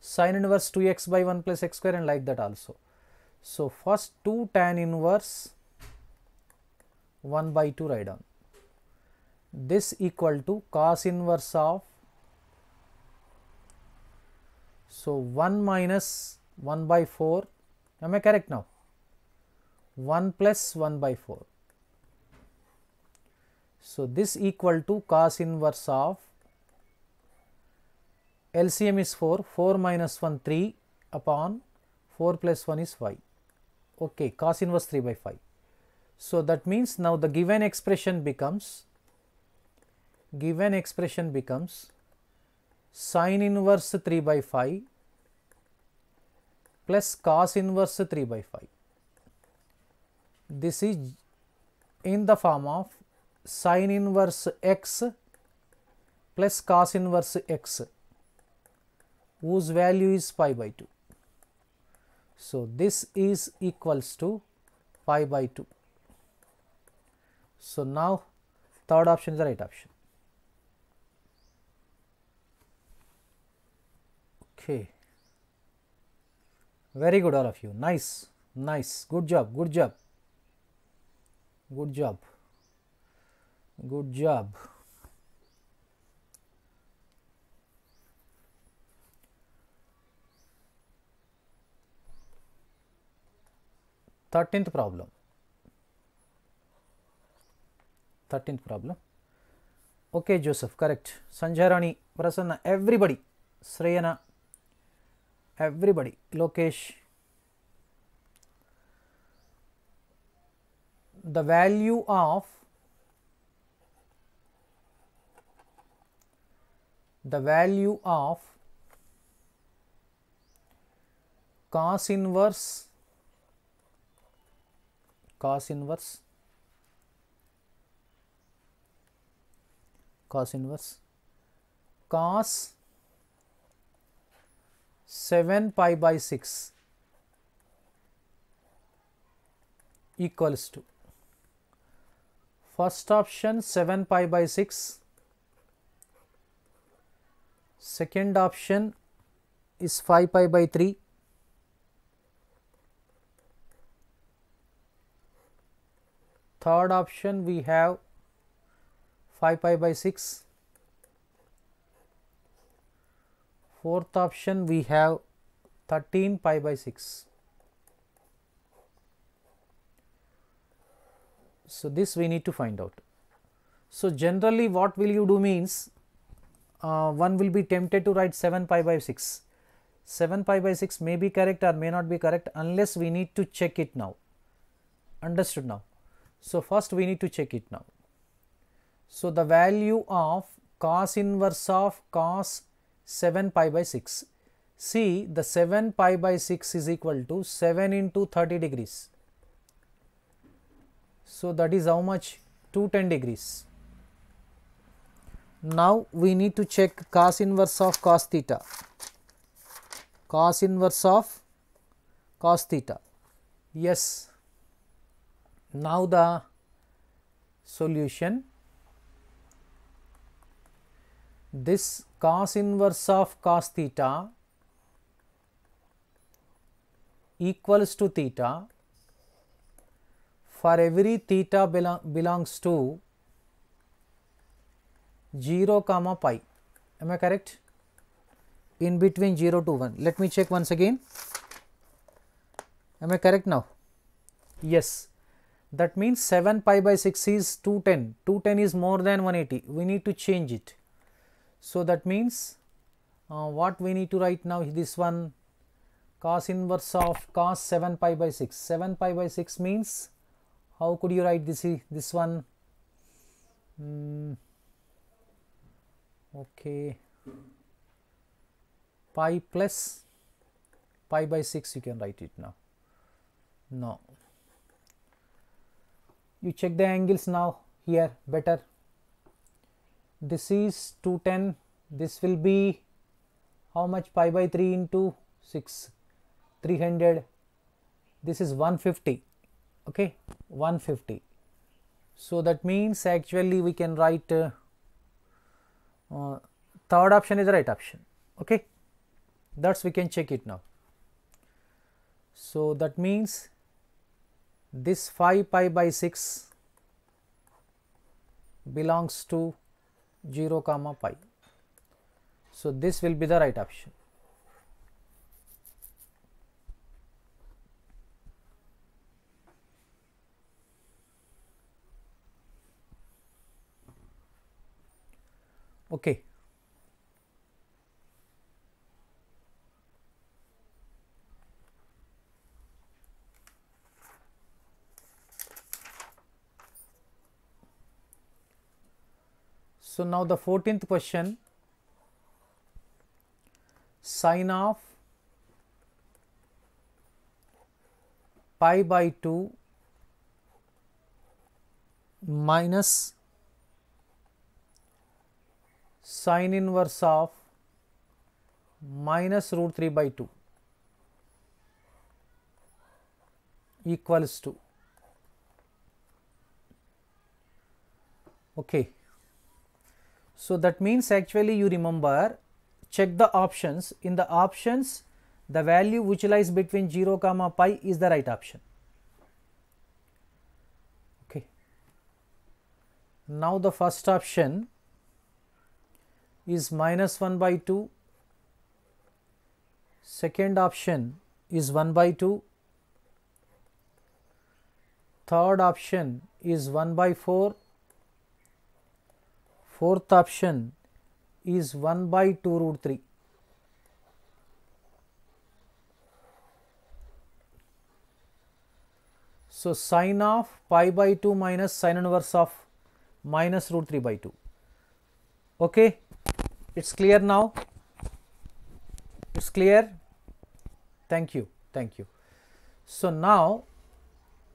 sin inverse 2x by 1 plus x square and like that also. So, first 2 tan inverse 1 by 2 write down. This equal to cos inverse of, so 1 minus 1 by 4, am I correct now? 1 plus 1 by 4. So, this equal to cos inverse of, LCM is 4, 4 minus 1 3 upon 4 plus 1 is 5, okay, cos inverse 3 by 5. So, that means now the given expression becomes, sin inverse 3 by 5 plus cos inverse 3 by 5. This is in the form of sin inverse x plus cos inverse x whose value is pi by 2. So, this is equals to pi by 2. So, now third option is the right option. Okay. Very good all of you. Nice, nice. Good job, good job. Good job. Good job. Thirteenth problem. Okay, Joseph, correct. Sanjharani, Prasanna, everybody. Shreyana, everybody. Lokesh. The value of cos 7 pi by 6 equals to first option 7 pi by 6, second option is 5 pi by 3, third option we have 5 pi by 6, fourth option we have 13 pi by 6. So, this we need to find out. So, generally what will you do means one will be tempted to write 7 pi by 6. 7 pi by 6 may be correct or may not be correct unless we need to check it now. Understood now. So, first we need to check it now. So, the value of cos inverse of cos 7 pi by 6. See, the 7 pi by 6 is equal to 7 into 30 degrees. So, that is how much? 210 degrees. Now, we need to check cos inverse of cos theta. Cos inverse of cos theta. Yes. Now, the solution. This cos inverse of cos theta equals to theta for every theta belongs to 0 comma pi. Am I correct? In between 0 to 1. Let me check once again. Am I correct now? Yes. That means 7 pi by 6 is 210. 210 is more than 180. We need to change it. So, that means what we need to write now is this one cos inverse of cos 7 pi by 6. 7 pi by 6 means how could you write this one? Okay, pi plus pi by 6 you can write it now. No. You check the angles now here better. This is 210, this will be how much? Pi by 3 into 6, 300, this is 150, okay, 150. So, that means actually we can write third option is the right option, okay, that's we can check it now. So, that means this 5 pi by 6 belongs to 0 comma pi. So, this will be the right option. Okay. So, now the 14th question, sine of pi by 2 minus sine inverse of minus root 3 by 2 equals to, okay. So, that means actually you remember, check the options. In the options, the value which lies between 0, pi is the right option. Okay. Now, the first option is minus 1 by 2, second option is 1 by 2, third option is 1 by 4, fourth option is 1 by 2 root 3. So, sine of pi by 2 minus sine inverse of minus root 3 by 2. Okay, it's clear now. It's clear. Thank you. Thank you. So, now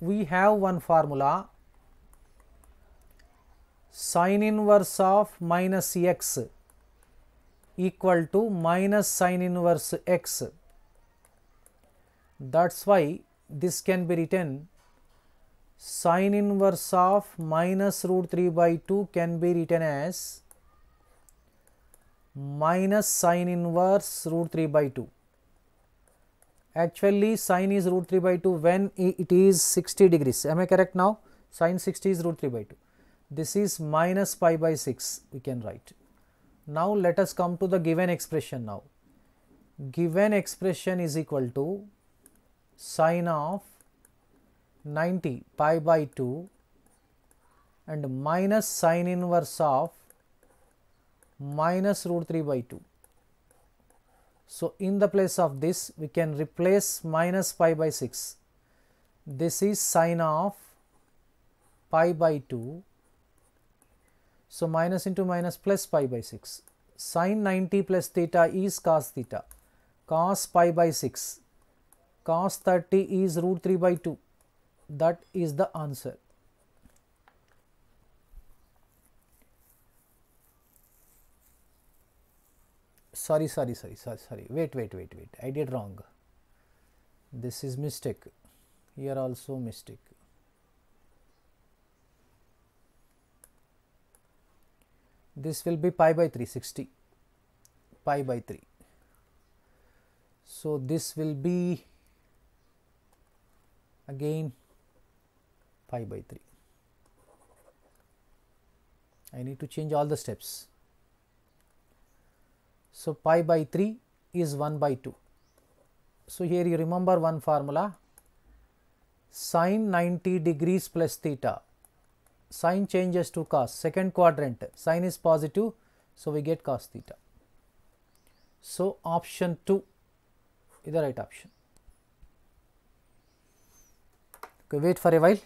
we have one formula. Sin inverse of minus x equal to minus sin inverse x. That's why this can be written, sin inverse of minus root 3 by 2 can be written as minus sin inverse root 3 by 2. Actually, sin is root 3 by 2 when it is 60 degrees. Am I correct now? Sin 60 is root 3 by 2. This is minus pi by 6 we can write. Now, let us come to the given expression now. Given expression is equal to sine of 90 pi by 2 and minus sine inverse of minus root 3 by 2. So, in the place of this we can replace minus pi by 6. This is sine of pi by 2. So, minus into minus plus pi by 6. Sin 90 plus theta is cos theta. Cos pi by 6. Cos 30 is root 3 by 2. That is the answer. Sorry. Wait. I did wrong. This is mistake. Here also mistake. This will be pi by 3, 60, pi by 3. So, this will be again pi by 3. I need to change all the steps. So, pi by 3 is 1 by 2. So, here you remember one formula, sin 90 degrees plus theta. Sin changes to cos, second quadrant, sin is positive, so we get cos theta. So, option 2 is the right option. Okay, wait for a while.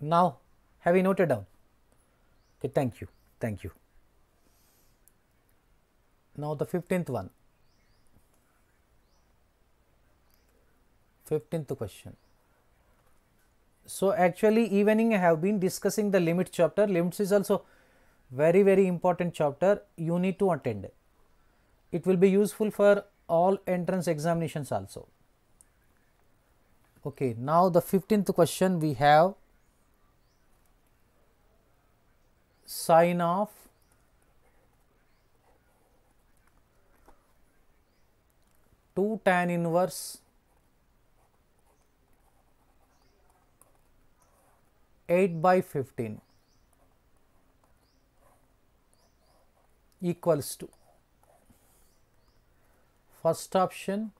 Now, have you noted down? Okay, thank you. Thank you. Now, the 15th one. 15th question. So, actually, evening I have been discussing the limit chapter. Limits is also very important chapter. You need to attend. It will be useful for all entrance examinations also. Okay, now the 15th question we have. Sine of two tan inverse 8/15 equals to first option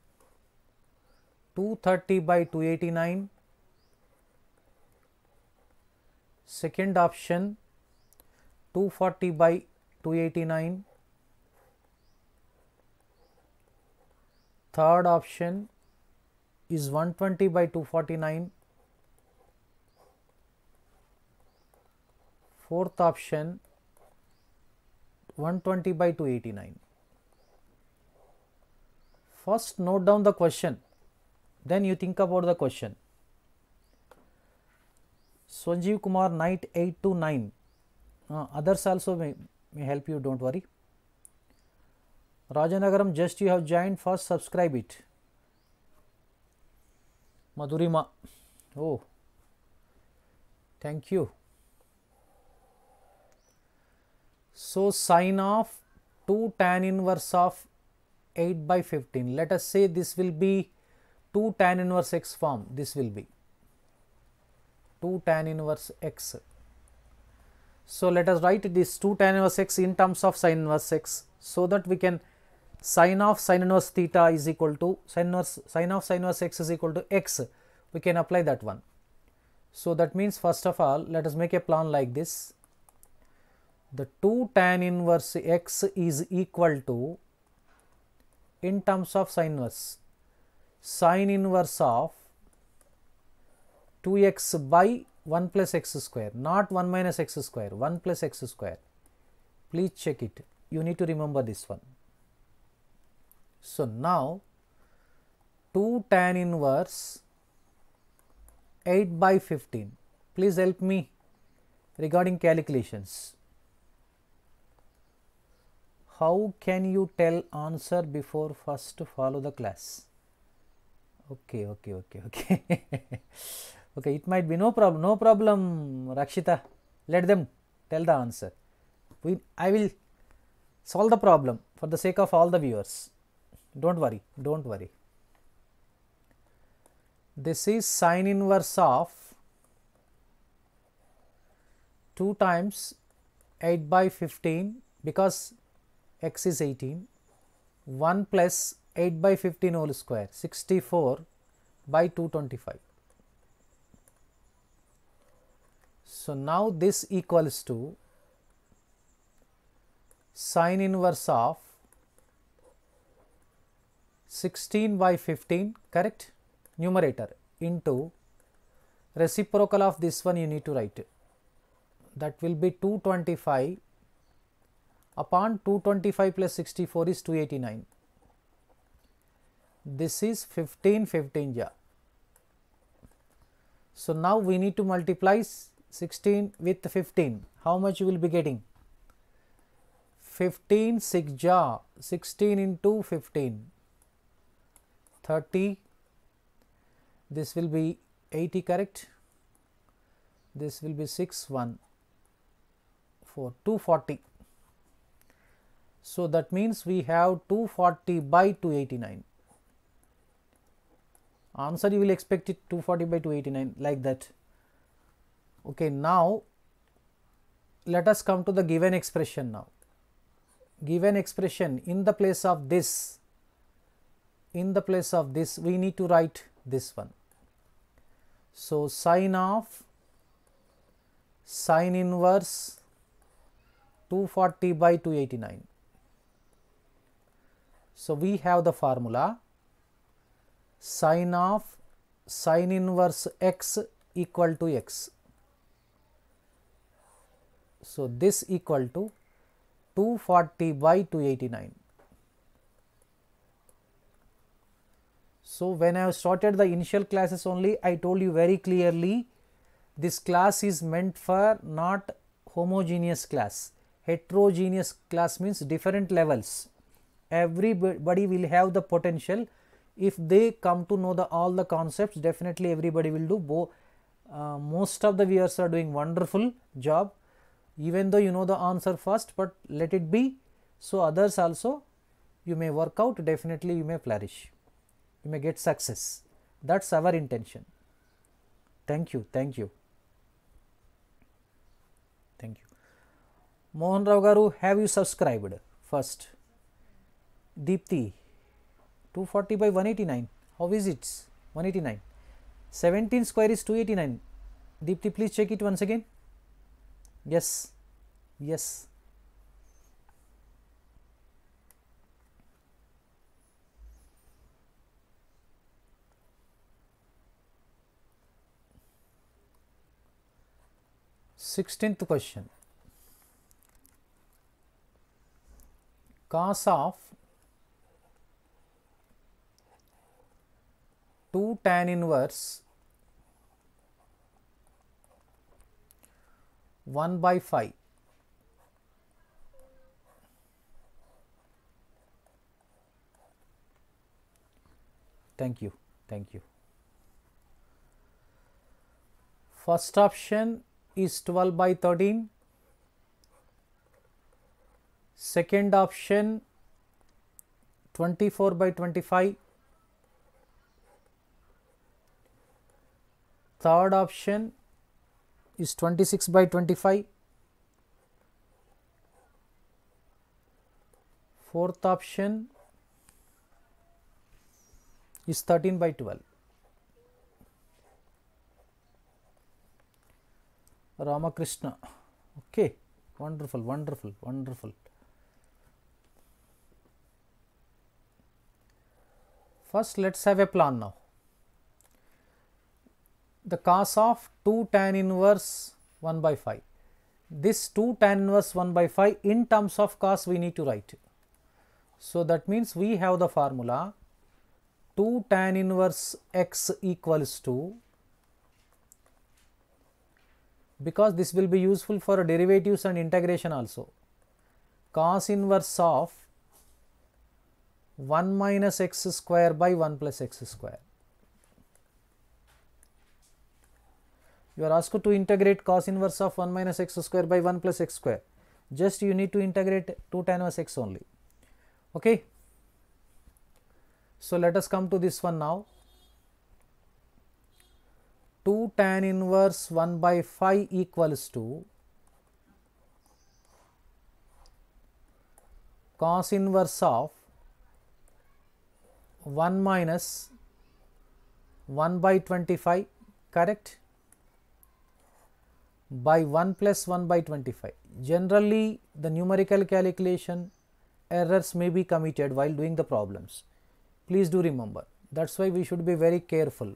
230/289, second option 240/289, third option is 120 by 249. Fourth option 120 by 289. First note down the question, then you think about the question. Sanjeev Kumar Knight 829. Others also may help you, don't worry. Rajanagaram, just you have joined, first subscribe it. Madhurima, oh, thank you. So, sine of 2 tan inverse of 8 by 15. Let us say this will be 2 tan inverse x form. This will be 2 tan inverse x. So, let us write this 2 tan inverse x in terms of sine inverse x, so that we can sine of sine inverse theta is equal to sine of sine inverse x is equal to x. We can apply that one. So, that means first of all, let us make a plan like this. The 2 tan inverse x is equal to, in terms of sine inverse of 2x by 1 plus x square, not 1 minus x square, 1 plus x square. Please check it. You need to remember this one. So, now 2 tan inverse 8 by 15. Please help me regarding calculations. How can you tell answer before first follow the class? Okay. Okay, it might be no problem, Rakshita. Let them tell the answer. I will solve the problem for the sake of all the viewers. Don't worry. This is sine inverse of 2 times 8 by 15 because x is 18, 1 plus 8 by 15 whole square, 64 by 225. So, now this equals to sine inverse of 16 by 15, correct, numerator, into reciprocal of this one you need to write. That will be 225. Upon 225 plus 64 is 289. This is 15. Yeah. So, now we need to multiply 16 with 15. How much you will be getting? 15 6 ja, 16 into 15, 30. This will be 80, correct? This will be 240. So, that means we have 240 by 289. Answer you will expect it 240 by 289 like that. Okay, now let us come to the given expression now. Given expression, in the place of this we need to write this one. So, sine of sine inverse 240 by 289. So, we have the formula sine of sine inverse x equal to x. So, this equal to 240 by 289. So, when I have started the initial classes only, I told you very clearly this class is meant for not homogeneous class. Heterogeneous class means different levels. Everybody will have the potential. If they come to know all the concepts, definitely everybody will do. Most of the viewers are doing wonderful job, even though you know the answer first, but let it be. So, others also you may work out, definitely you may flourish, you may get success. That is our intention. Thank you. Mohan Rao Garu, have you subscribed first? Deepti, 240 by 189. How is it? 189. 17 square is 289. Deepti, please check it once again. Yes. 16th question. Cause of 2 tan inverse 1 by 5 thank you. First option is 12 by 13, second option 24 by 25, third option is 26 by 25, fourth option is 13 by 12. Ramakrishna, okay, wonderful. First, let us have a plan now. The cause of 2 tan inverse 1 by 5. This 2 tan inverse 1 by 5 in terms of cause we need to write. So, that means we have the formula 2 tan inverse x equals to, because this will be useful for derivatives and integration also, cos inverse of 1 minus x square by 1 plus x square. You are asked to integrate cos inverse of 1 minus x square by 1 plus x square. Just you need to integrate 2 tan inverse x only. Okay. So, let us come to this one now. 2 tan inverse 1 by 5 equals to cos inverse of 1 minus 1 by 25, correct? By 1 plus 1 by 25. Generally, the numerical calculation errors may be committed while doing the problems. Please do remember. That is why we should be very careful.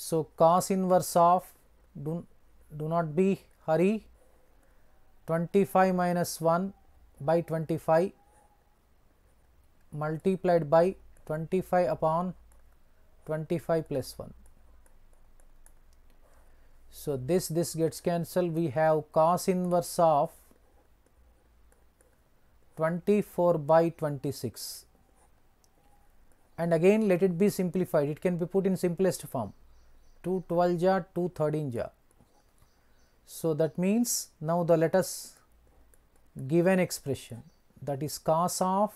So, cos inverse of, do not be hurry, 25 minus 1 by 25 multiplied by 25 upon 25 plus 1. So, this gets cancelled. We have cos inverse of 24 by 26, and again let it be simplified. It can be put in simplest form, 2 12 ja, 2 13 ja. So, that means now let us give an expression, that is cos of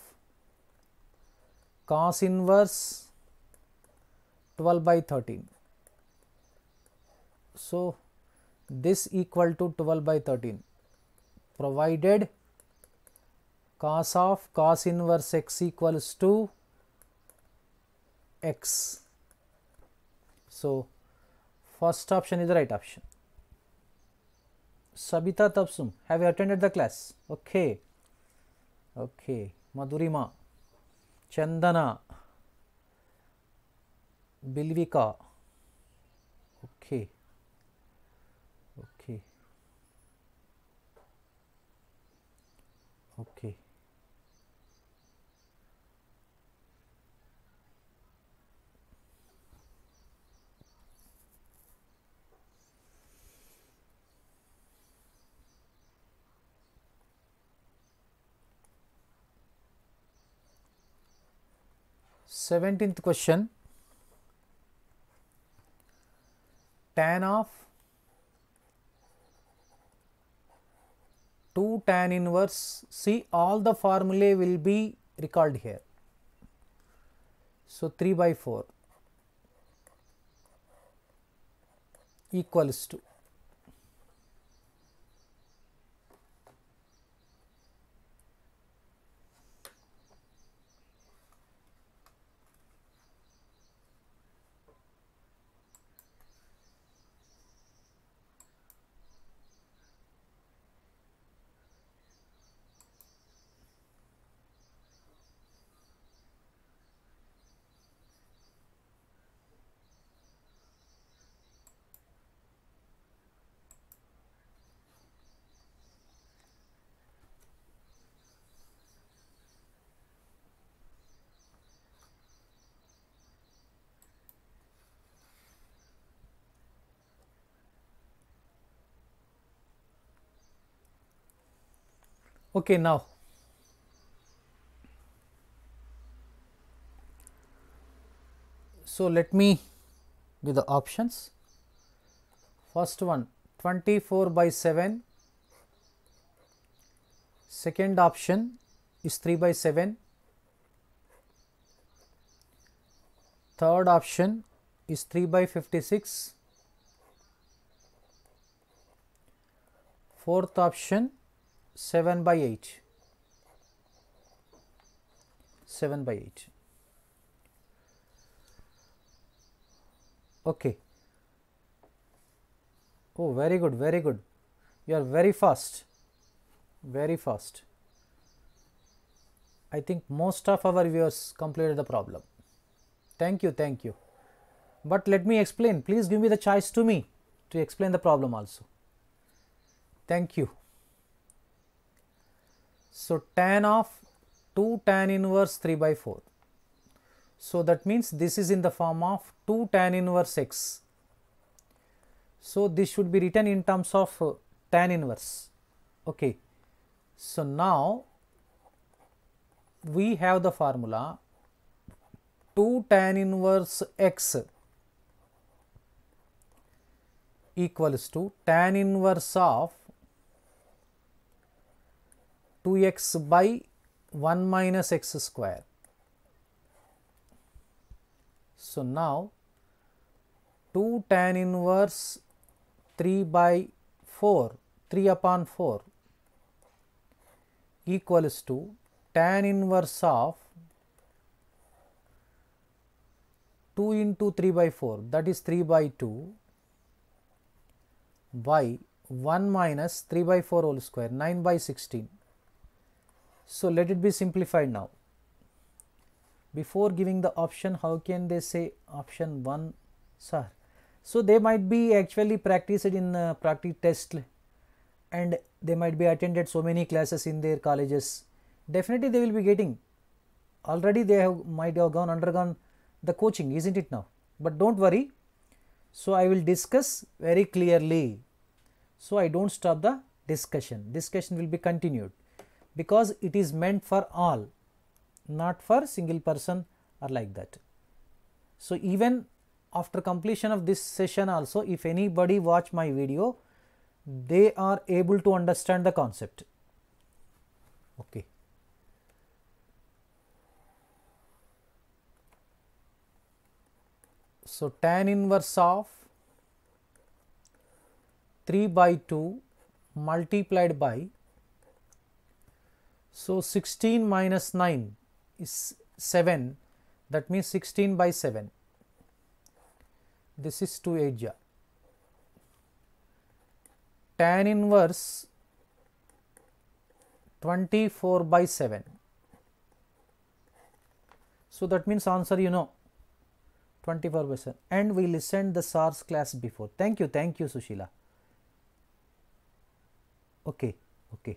cos inverse 12 by 13. So, this equal to 12 by 13, provided cos of cos inverse x equals to x. So, first option is the right option. Sabita, Tapsum, have you attended the class? Okay. Okay. Madhurima, Chandana, Bilvika. Okay. Okay. Seventeenth question. Tan of 2 tan inverse, see all the formulae will be recalled here. So, 3 by 4 equals to Okay, now so let me do the options. First one 24/7, second option is 3/7, third option is 3/56, fourth option 7/8. Okay. Oh, very good, very good. You are very fast, very fast. I think most of our viewers completed the problem. Thank you, thank you. But let me explain. Please give me the choice to me to explain the problem also. Thank you. So, tan of 2 tan inverse 3/4. So, that means this is in the form of 2 tan inverse x. So, this should be written in terms of tan inverse. Okay. So, now we have the formula 2 tan inverse x equals to tan inverse of 2x by 1 minus x square. So, now 2 tan inverse 3 upon 4 equals to tan inverse of 2 into 3/4, that is 3/2 by 1 minus 3/4 whole square, 9/16. So, let it be simplified now. Before giving the option, how can they say option 1, sir? So, they might be actually practiced in practice test and they might be attended so many classes in their colleges. Definitely, they will be getting. Already, they have might have undergone the coaching, isn't it now? But don't worry. So, I will discuss very clearly. So, I don't stop the discussion. Discussion will be continued, because it is meant for all, not for single person or like that. So, even after completion of this session also, if anybody watch my video, they are able to understand the concept. Okay. So, tan inverse of 3/2 multiplied by, so 16 minus 9 is 7, that means 16/7. This is 2 8. Tan inverse 24/7. So, that means answer you know, 24%. And we listened the SARS class before. Thank you Sushila. Okay, okay.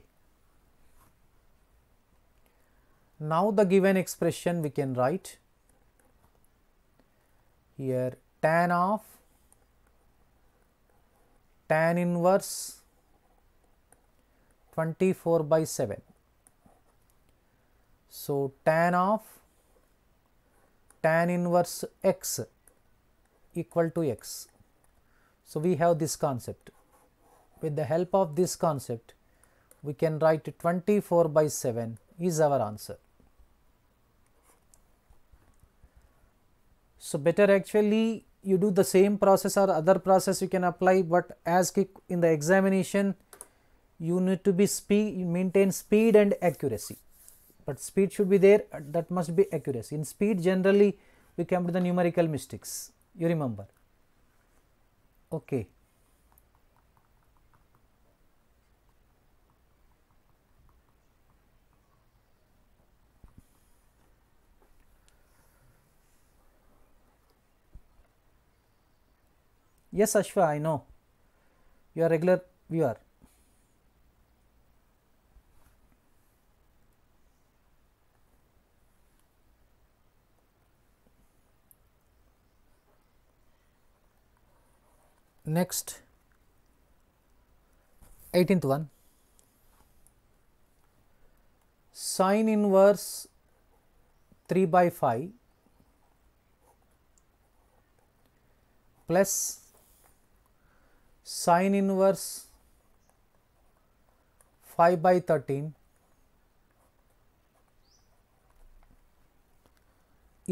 Now, the given expression we can write here tan of tan inverse 24/7. So, tan of tan inverse x equal to x. So, we have this concept. With the help of this concept, we can write 24/7 is our answer. So, better actually you do the same process or other process you can apply, but as in the examination you need to be maintain speed and accuracy. But speed should be there, that must be accuracy. In speed generally we come to the numerical mistakes, you remember. Okay. Yes, Ashwa, I know. You are a regular viewer. Next, 18th one. sin inverse 3/5 plus sin inverse 5/13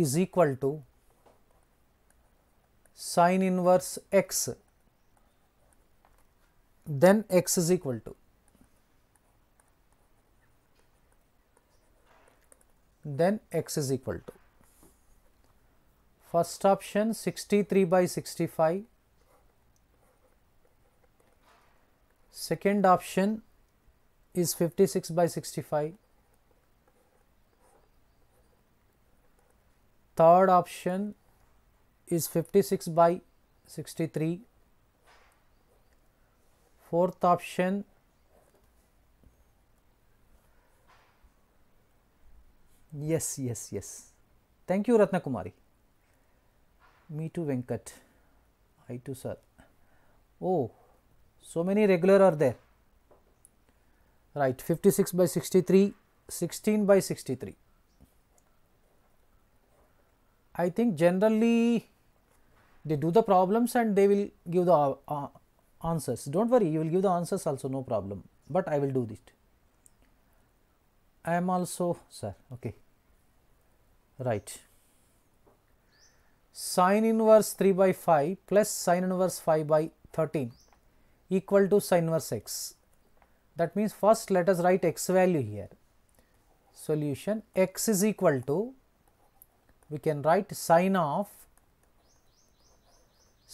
is equal to sin inverse x, then x is equal to, first option 63/65, second option is 56/65, third option is 56/63, fourth option yes. Thank you, Ratna Kumari. Me too, Venkat. I too, sir. Oh, so many regular are there. Right, 56/63, 16/63. I think generally they do the problems and they will give the answers. Don't worry, you will give the answers also, no problem. But I will do this. I am also, sir, okay. Right. Sin inverse 3/5 plus sin inverse 5/13 equal to sin inverse x. That means first let us write x value here. Solution x is equal to, we can write sin of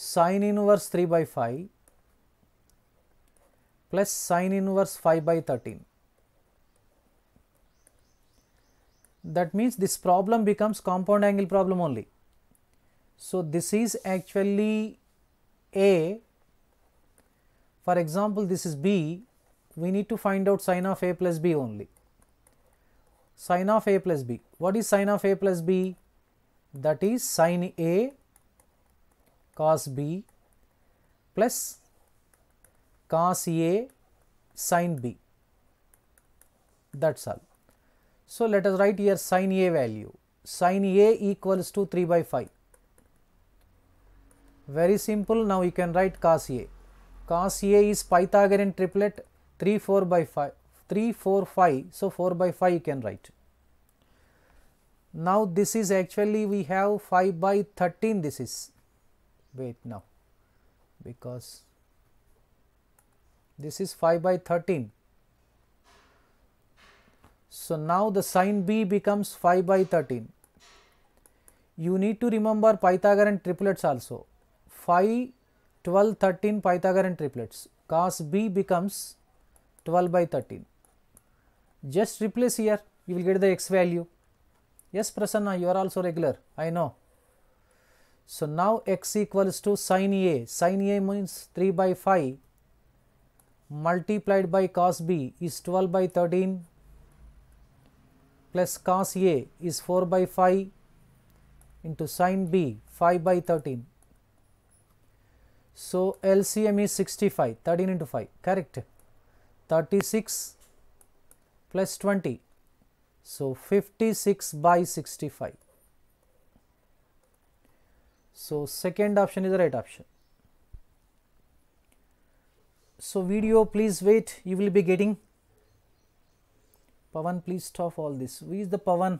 sin inverse 3/5 plus sin inverse 5/13. That means this problem becomes compound angle problem only. So, this is actually A, for example, this is B, we need to find out sin of A plus B only. Sin of A plus B. What is sin of A plus B? That is sin A cos B plus cos A sin B. That's all. So, let us write here sin A value. Sin A equals to 3/5. Very simple. Now you can write cos A. Cos A is Pythagorean triplet 3, 4 by 5. So 4/5 you can write. Now this is actually we have 5/13. This is, wait now, because this is 5/13. So now the sin B becomes 5/13. You need to remember Pythagorean triplets also. 5, 12, 13 Pythagorean triplets. Cos B becomes 12/13. Just replace here, you will get the x value. Yes, Prasanna, you are also regular. I know. So now x equals to sin A. Sin A means 3/5 multiplied by cos B is 12/13. Plus cos A is 4/5 into sin B 5/13. So, LCM is 65, 13 into 5, correct, 36 plus 20. So, 56/65. So, second option is the right option. So, video, please wait, you will be getting. Pavan, please stop all this. Who is the Pavan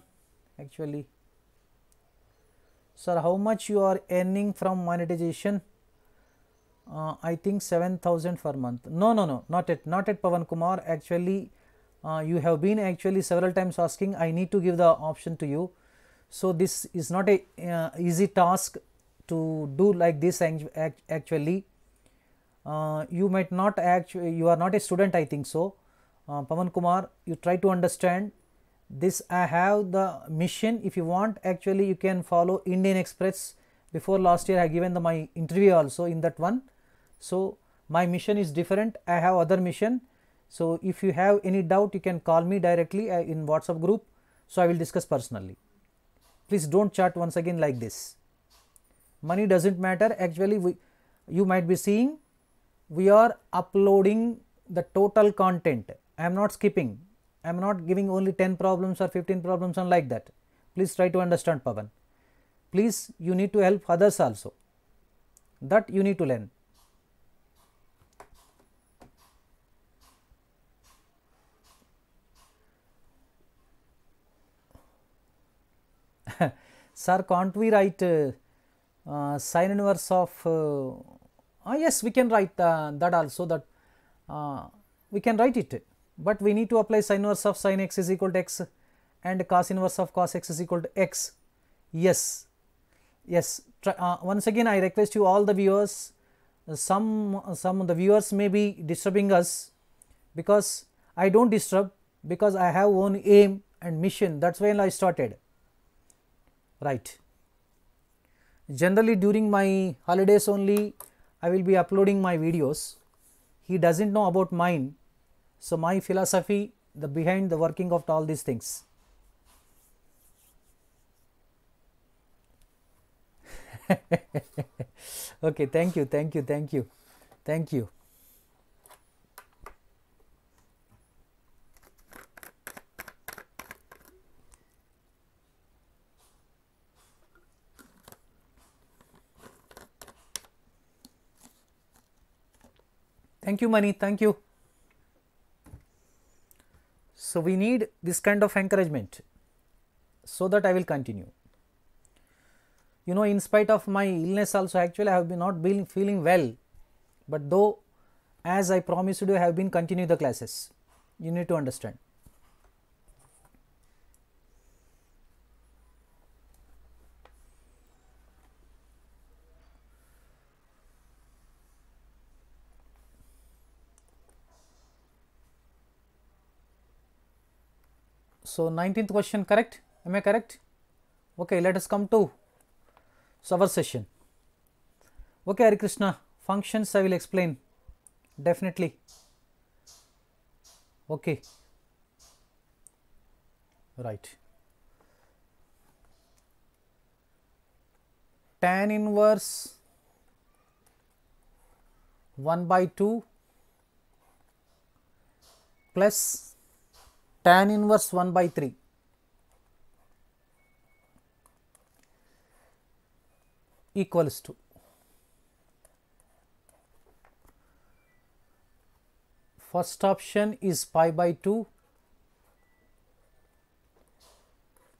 actually? Sir, how much you are earning from monetization? I think 7,000 per month. No, not at Pavan Kumar. Actually, you have been actually several times asking. I need to give the option to you. So this is not a easy task to do like this. Actually, you might not actually. You are not a student. I think so. Pavan Kumar, you try to understand this. I have the mission. If you want, actually, you can follow Indian Express. Before last year, I given the, my interview also in that one. So my mission is different. I have other mission. So if you have any doubt, you can call me directly in WhatsApp group. So I will discuss personally. Please don't chat once again like this. Money doesn't matter. Actually, you might be seeing we are uploading the total content. I am not skipping. I am not giving only 10 problems or 15 problems and like that. Please try to understand, Pavan. Please, you need to help others also. That you need to learn. Sir, can't we write sine inverse of, yes, we can write that also, that we can write it, but we need to apply sine inverse of sine x is equal to x and cos inverse of cos x is equal to x. Yes, yes. Once again, I request you all the viewers, some of the viewers may be disturbing us, because I don't disturb, because I have own aim and mission. That's when I started. Right. Generally during my holidays only I will be uploading my videos. He doesn't know about mine. So my philosophy, the behind the working of all these things. Okay, thank you, thank you, thank you, thank you. Thank you, Mani. Thank you. So we need this kind of encouragement, so that I will continue. You know, in spite of my illness also, actually I have been not been feeling well, but though, as I promised you, I have been continuing the classes. You need to understand. So, 19th question, correct? Am I correct? Okay, let us come to our session. Okay, Hare Krishna, functions I will explain, definitely. Okay. Right. Tan inverse 1 by 2 plus tan inverse 1 by 3. Equals to first option is pi by 2,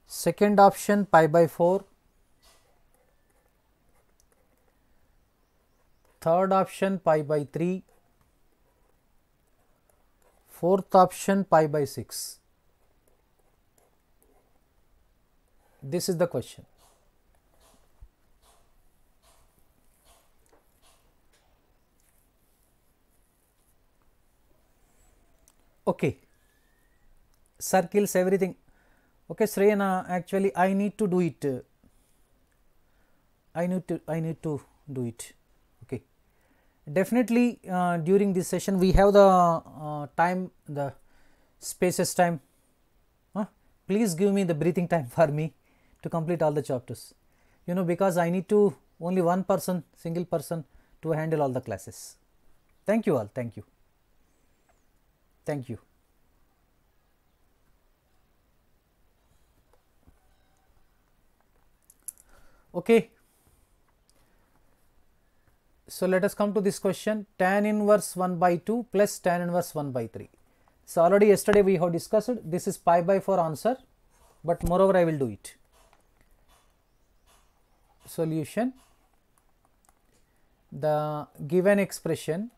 second option pi by 4, third option pi by 3, fourth option pi by 6. This is the question. Okay, circles everything. Okay, Shreyana, actually I need to do it. I need to do it. Okay, definitely during this session we have the time, the spaces time. Please give me the breathing time for me to complete all the chapters. You know, because I need to only one person, single person to handle all the classes. Thank you all. Thank you. Thank you. Okay. So let us come to this question, tan inverse 1 by 2 plus tan inverse 1 by 3. So already yesterday we have discussed, this is pi by 4 answer, but moreover I will do it. Solution, the given expression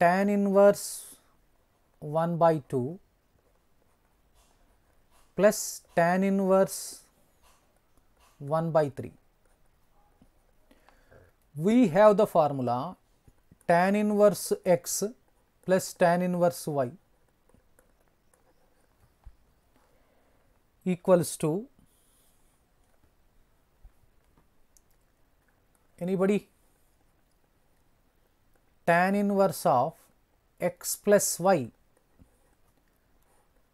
tan inverse 1 by 2 plus tan inverse 1 by 3. We have the formula tan inverse x plus tan inverse y equals to, anybody? Tan inverse of x plus y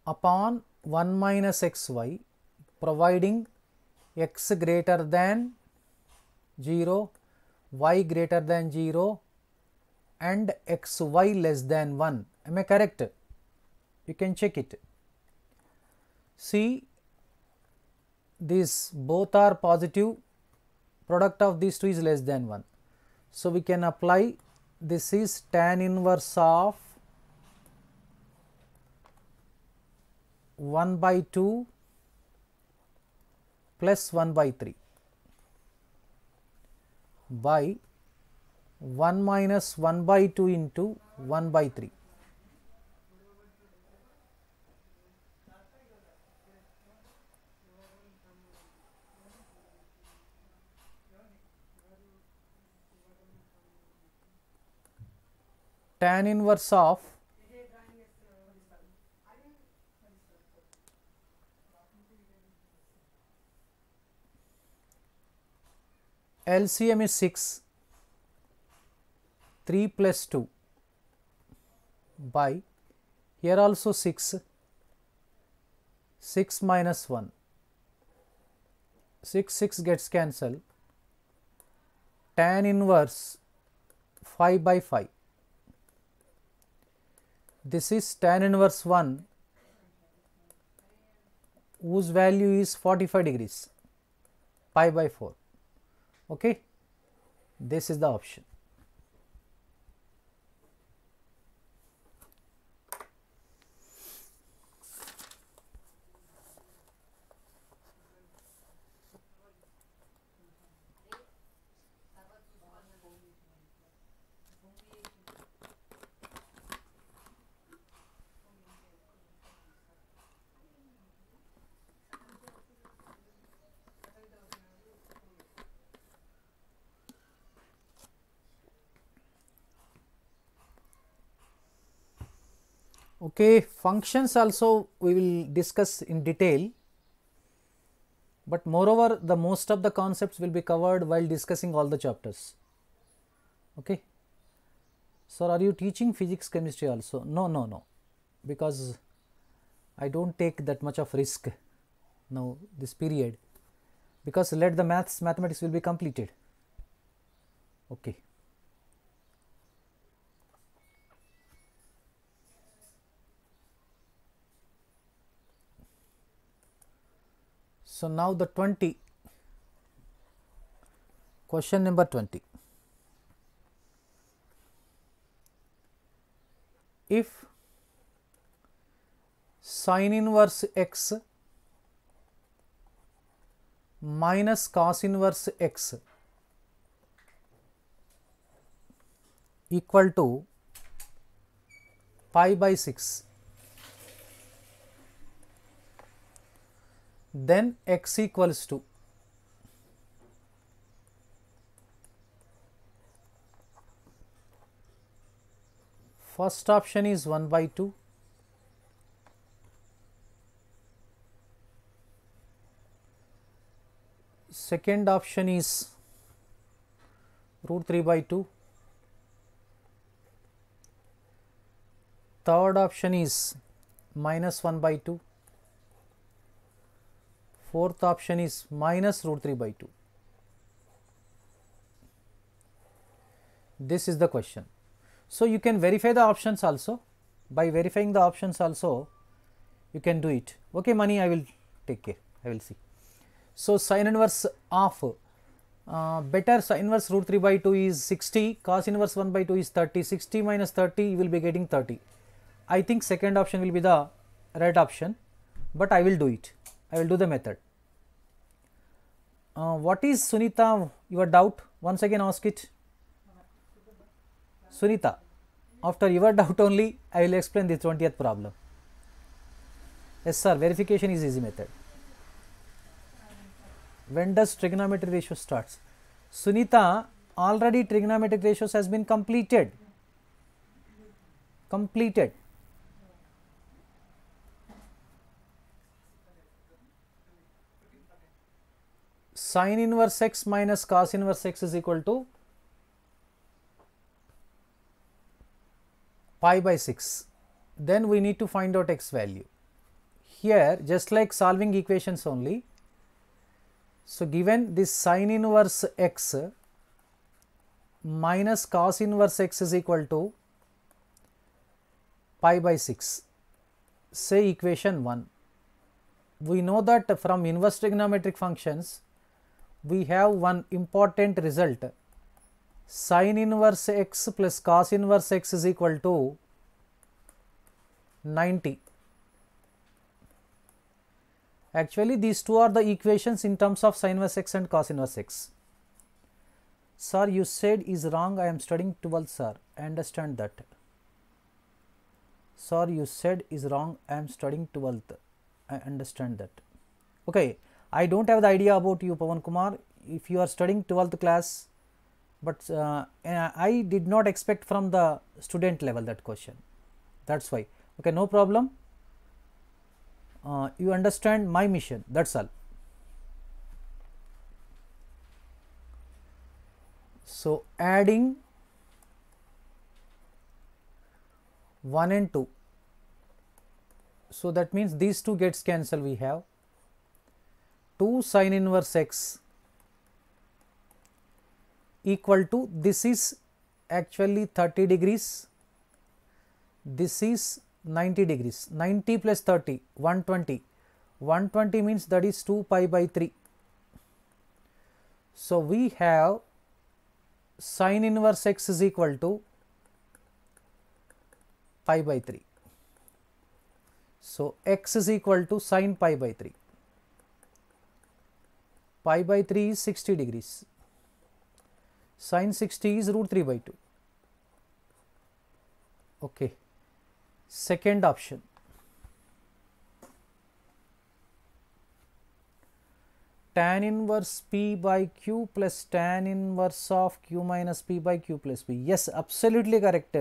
upon 1 minus xy, providing x greater than 0, y greater than 0 and xy less than 1. Am I correct? you can check it. See, these both are positive, product of these two is less than 1. So, we can apply this is tan inverse of 1 by 2 plus 1 by 3 by 1 minus 1 by 2 into 1 by 3. Tan inverse of 1 LCM is 6, 3 plus 2 by here also 6, 6 minus 1, 6, 6 gets cancelled, tan inverse 5 by 5. This is tan inverse 1 whose value is 45 degrees, pi by 4. Okay, this is the option. Okay, functions also we will discuss in detail, but moreover the most of the concepts will be covered while discussing all the chapters. Okay. So, are you teaching physics, chemistry also? No, because I do not take that much of risk now this period, because let the mathematics will be completed. Okay. So, now the 20, question number 20. If sin inverse x minus cos inverse x equal to pi by 6, then x equals to first option is 1 by 2, second option is root 3 by 2, third option is minus 1 by 2. Fourth option is minus root 3 by 2. This is the question. So, you can verify the options also. By verifying the options also, you can do it. Okay, Mani, I will take care. I will see. So, sin inverse of better sin inverse root 3 by 2 is 60. Cos inverse 1 by 2 is 30. 60 minus 30, you will be getting 30. I think second option will be the right option, but I will do it. I will do the method. What is, Sunita, your doubt? Once again ask it. Sunita, after your doubt only, I will explain the 20th problem. Yes sir, verification is easy method. When does trigonometric ratio starts? Sunita, already trigonometric ratios has been completed. Sin inverse x minus cos inverse x is equal to pi by 6. Then we need to find out x value. Here, just like solving equations only. So, given this sin inverse x minus cos inverse x is equal to pi by 6. say equation 1. We know that from inverse trigonometric functions, we have one important result. Sin inverse x plus cos inverse x is equal to 90. Actually, these two are the equations in terms of sin inverse x and cos inverse x. Sir, you said is wrong. I am studying 12th, sir. I understand that. Sir, you said is wrong. I am studying 12th. I understand that. Okay. I don't have the idea about you, Pavan Kumar. If you are studying 12th class, but I did not expect from the student level that question. That's why. Okay, no problem. You understand my mission. That's all. So adding 1 and 2. So that means these two gets cancelled. We have 2 sin inverse x equal to, this is actually 30 degrees, this is 90 degrees, 90 plus 30, 120, 120 means that is 2 pi by 3. So, we have sin inverse x is equal to pi by 3. So, x is equal to sin pi by 3. Pi by 3 is 60 degrees. Sin 60 is root 3 by 2. Okay. Second option. Tan inverse p by q plus tan inverse of q minus p by q plus p. Yes, absolutely correct,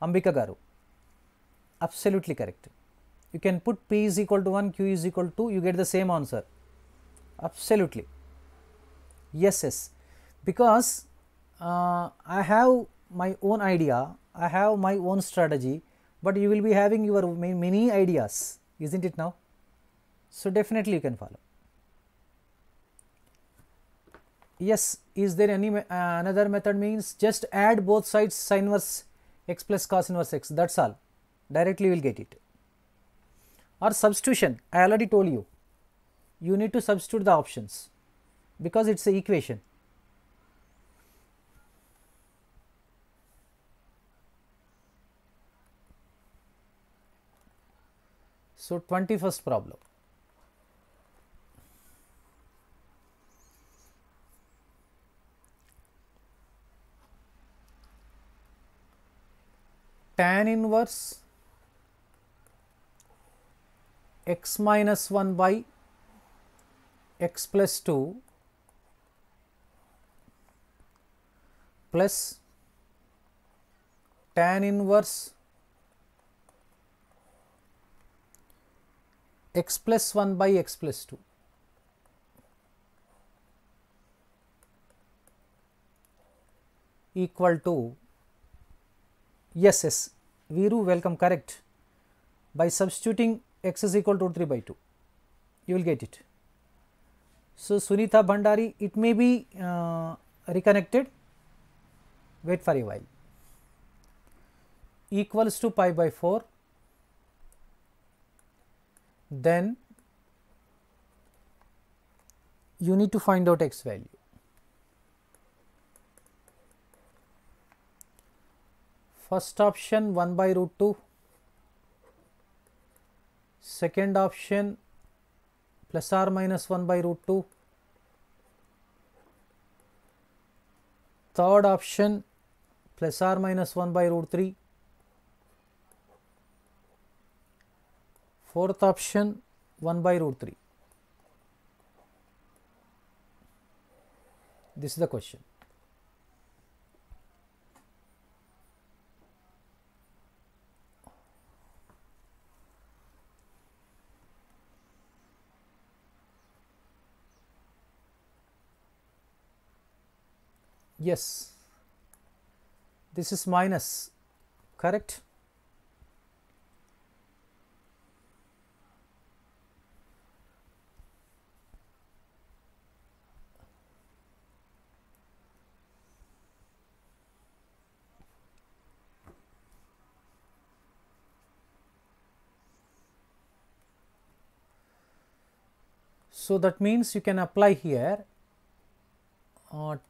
Ambika garu. Absolutely correct. You can put p is equal to 1, q is equal to 2, you get the same answer. Absolutely. Yes, yes. Because I have my own idea, I have my own strategy, but you will be having your many ideas, isn't it now? So, definitely you can follow. Yes, is there any another method? Means just add both sides sin inverse x plus cos inverse x, that's all. Directly you will get it. Or substitution, I already told you. You need to substitute the options because it's an equation. So, 21st problem. Tan inverse x minus 1 by x plus 2 plus tan inverse x plus 1 by x plus 2. Equal to, yes, yes, Viru, welcome, correct. By substituting x is equal to 3 by 2, you will get it. So, Sunita Bhandari, it may be reconnected, wait for a while. Equals to pi by 4. Then you need to find out x value. First option 1 by root 2, second option plus or minus 1 by root 2, third option plus or minus 1 by root 3. Fourth option 1 by root 3. This is the question. Yes, this is minus, correct? So that means you can apply here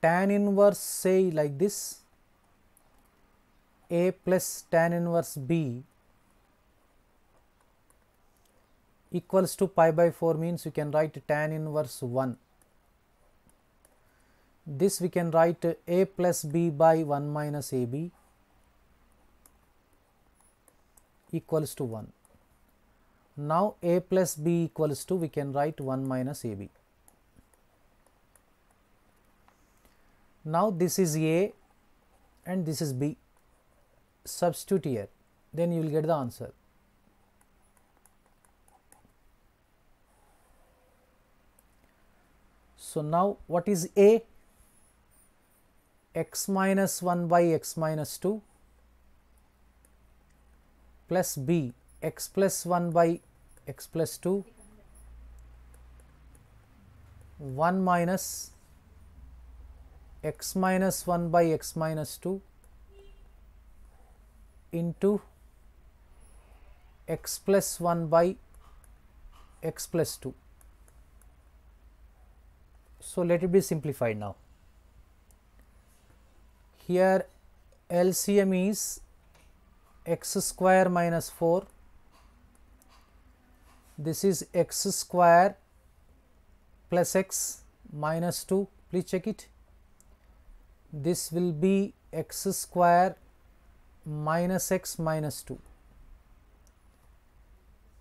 tan inverse, say like this, A plus tan inverse B equals to pi by 4, means you can write tan inverse 1. This we can write A plus B by 1 minus AB equals to 1. Now A plus B equals to, we can write 1 minus AB. Now this is A and this is B. Substitute here, then you will get the answer. So now what is A? X minus 1 by x minus 2 plus B, x plus 1 by x plus 2, 1 minus x minus 1 by x minus 2 into x plus 1 by x plus 2. So let it be simplified now. Here LCM is x square minus 4, this is x square plus x minus 2, please check it. This will be x square minus x minus 2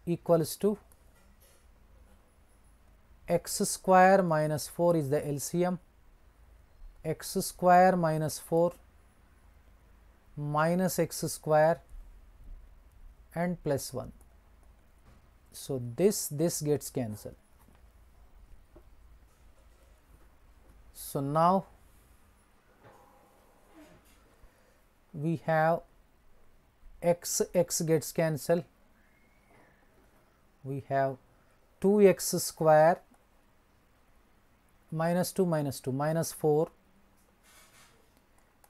equals to x square minus 4 is the LCM, x square minus 4 minus x square and plus 1. So this gets cancelled. So now we have x gets cancelled, we have 2x square minus 2 minus 2 minus 4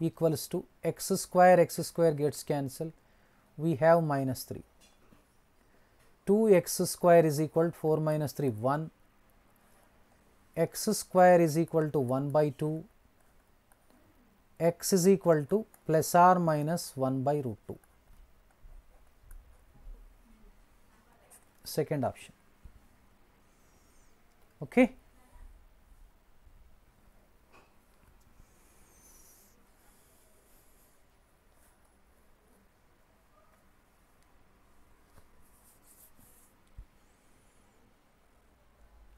equals to x square gets cancelled, we have minus 3. 2x square is equal to 4 minus 3 1, x square is equal to 1 by 2, x is equal to plus or minus 1 by root 2, second option. Okay.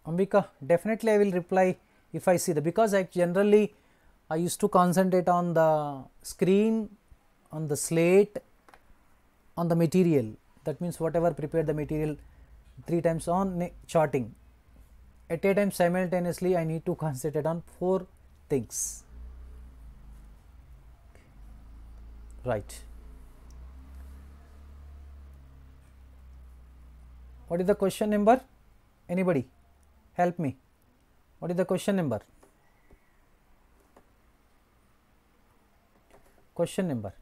Ambika, definitely I will reply if I see the, because I generally I used to concentrate on the screen, on the slate, on the material. That means whatever prepared the material 3 times on charting. At a time simultaneously I need to concentrate on 4 things. Right. What is the question number? Anybody? Help me. What is the question number? Question number.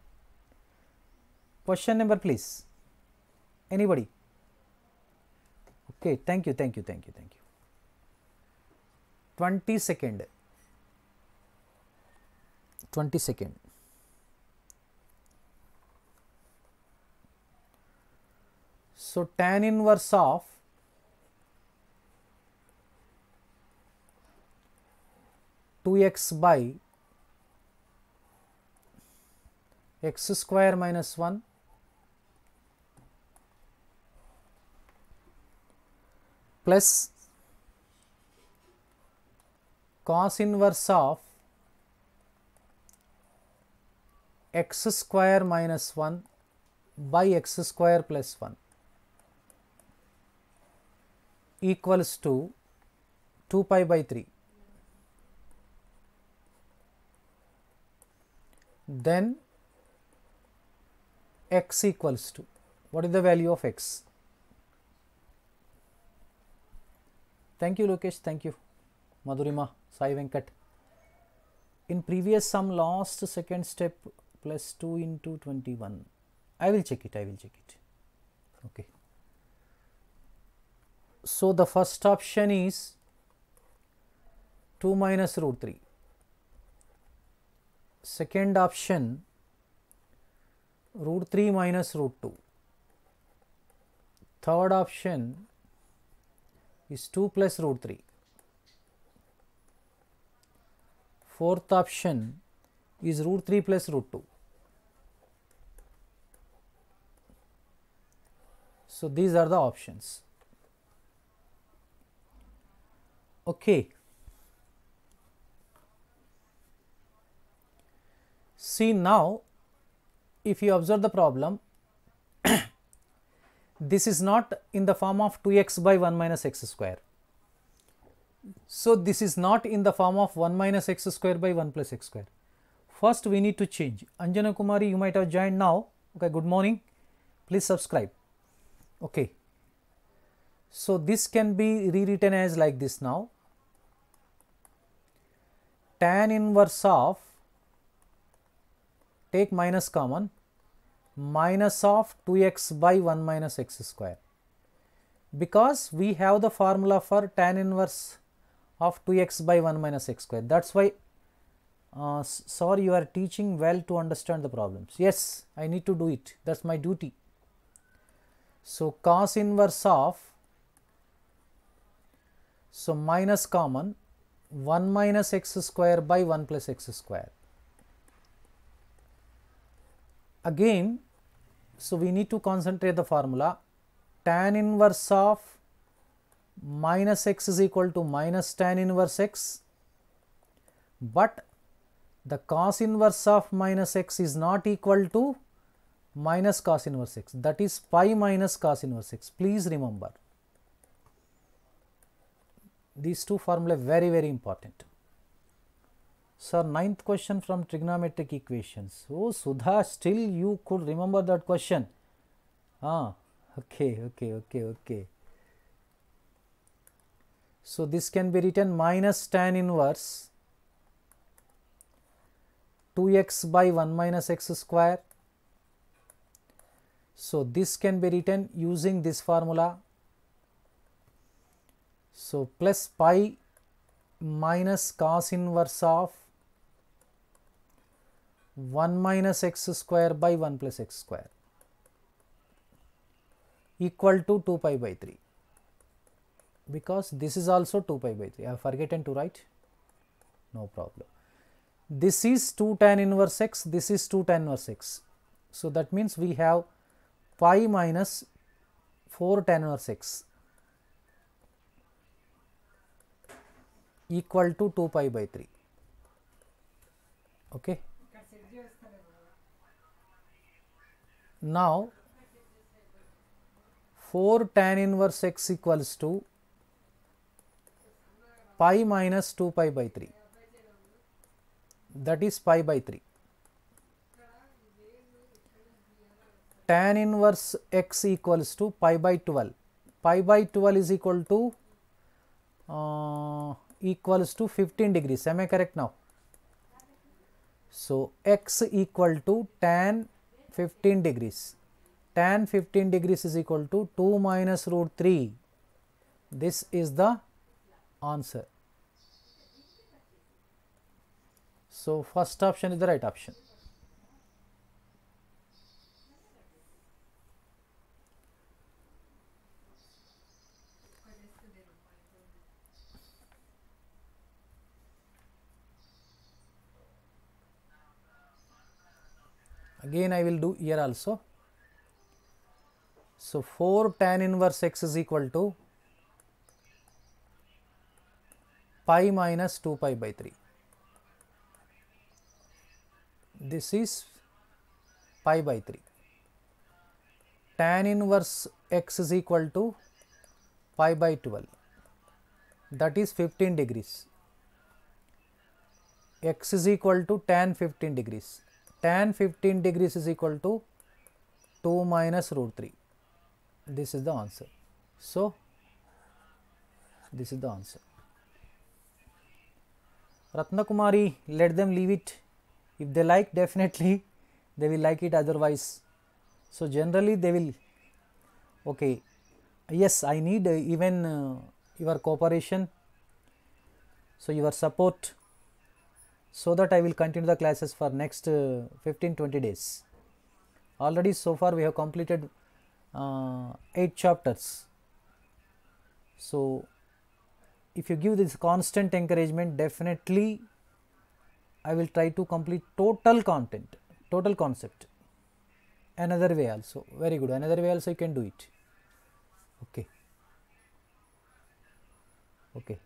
Question number, please. Anybody? Okay. Thank you. Thank you. Thank you. Thank you. 22nd. 22nd. So tan inverse of x by x square minus 1 plus cos inverse of x square minus 1 by x square plus 1 equals to 2 pi by 3. Then x equals to, what is the value of x? Thank you, Lokesh. Thank you, Madhurima, Sai Venkat. In previous sum lost second step plus 2 into 21. I will check it. I will check it. Okay. So the first option is 2 minus root 3. Second option, root 3 minus root 2. Third option is 2 plus root 3. Fourth option is root 3 plus root 2. So, these are the options. Okay. See now, if you observe the problem, this is not in the form of 2x by 1 minus x square. So, this is not in the form of 1 minus x square by 1 plus x square. First, we need to change. Anjana Kumari, you might have joined now. Okay, good morning. Please subscribe. Okay. So, this can be rewritten as like this now. Tan inverse of, take minus common, minus of 2x by 1 minus x square, because we have the formula for tan inverse of 2x by 1 minus x square. That is why, sorry, you are teaching well to understand the problems. Yes, I need to do it. That is my duty. So, cos inverse of, so minus common, 1 minus x square by 1 plus x square. Again, so we need to concentrate the formula. Tan inverse of minus x is equal to minus tan inverse x, but the cos inverse of minus x is not equal to minus cos inverse x, that is pi minus cos inverse x. Please remember these two formula, very important. Sir, 9th question from trigonometric equations. Oh, Sudha, still you could remember that question. Ah, okay. So, this can be written minus tan inverse 2x by 1 minus x square. So, this can be written using this formula. So, plus pi minus cos inverse of 1 minus x square by 1 plus x square equal to 2 pi by 3, because this is also 2 pi by 3. I have forgotten to write, no problem. This is 2 tan inverse x, this is 2 tan inverse x. So, that means we have pi minus 4 tan inverse x equal to 2 pi by 3. Okay. Now, 4 tan inverse x equals to pi minus 2 pi by 3, that is pi by 3. Tan inverse x equals to pi by 12. Pi by 12 is equal to 15 degrees. Am I correct now? So, x equal to tan 15 degrees. Tan 15 degrees is equal to 2 minus root 3. This is the answer. So, first option is the right option. Again, I will do here also. So, 4 tan inverse x is equal to pi minus 2 pi by 3. This is pi by 3. Tan inverse x is equal to pi by 12. That is 15 degrees. X is equal to tan 15 degrees. Tan 15 degrees is equal to 2 minus root 3. This is the answer. So, this is the answer. Ratnakumari, let them leave it. If they like, definitely they will like it, otherwise. So, generally they will. Okay. Yes, I need even your cooperation. So your support, so that I will continue the classes for next 15-20 days. Already so far we have completed 8 chapters. So if you give this constant encouragement, definitely I will try to complete total content, total concept. Another way also, very good, another way also you can do it. Okay. Okay.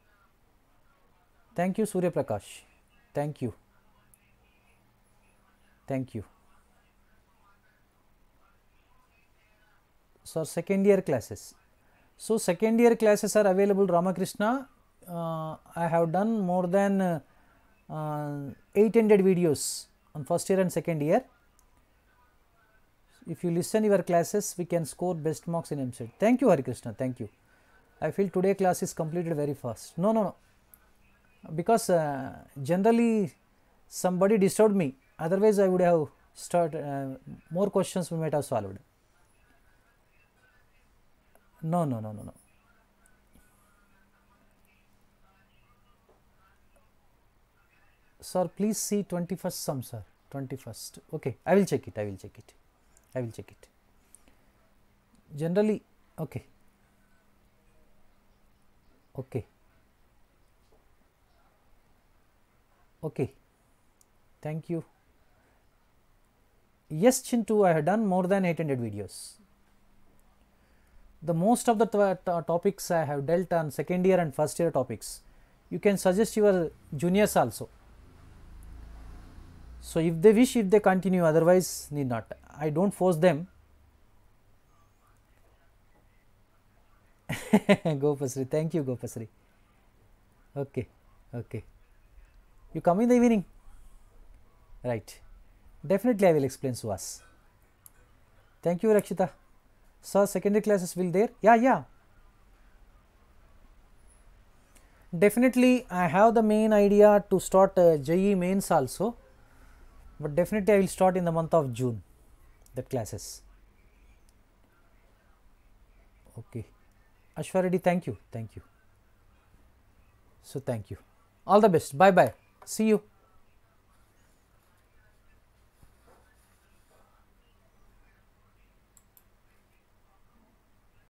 Thank you, Surya Prakash. Thank you. Thank you. So, second year classes. So, second year classes are available, Ramakrishna. I have done more than 800 videos on first year and second year. If you listen your classes, we can score best marks in MCET. Thank you, Harikrishna. Thank you. I feel today class is completed very fast. No, no, no. Because generally somebody disturbed me. Otherwise, I would have started more questions we might have solved. No, no, no, no, no. Sir, please see 21st sum, sir. 21st. Okay, I will check it. I will check it. I will check it. Generally, okay. Okay. Okay. Thank you. Yes, Chintu, I have done more than 800 videos. The most of the topics I have dealt on second year and first year topics. You can suggest your juniors also. So, if they wish, if they continue, otherwise need not. I don't force them. Gopasri, thank you, Gopasri. Okay, okay. You come in the evening? Right. Definitely I will explain to us. Thank you, Rakshita. Sir, secondary classes will there? Yeah, yeah. Definitely I have the main idea to start JE mains also. But definitely I will start in the month of June, that classes. Okay. Ashwaradi, thank you. Thank you. So, thank you. All the best. Bye-bye. See you.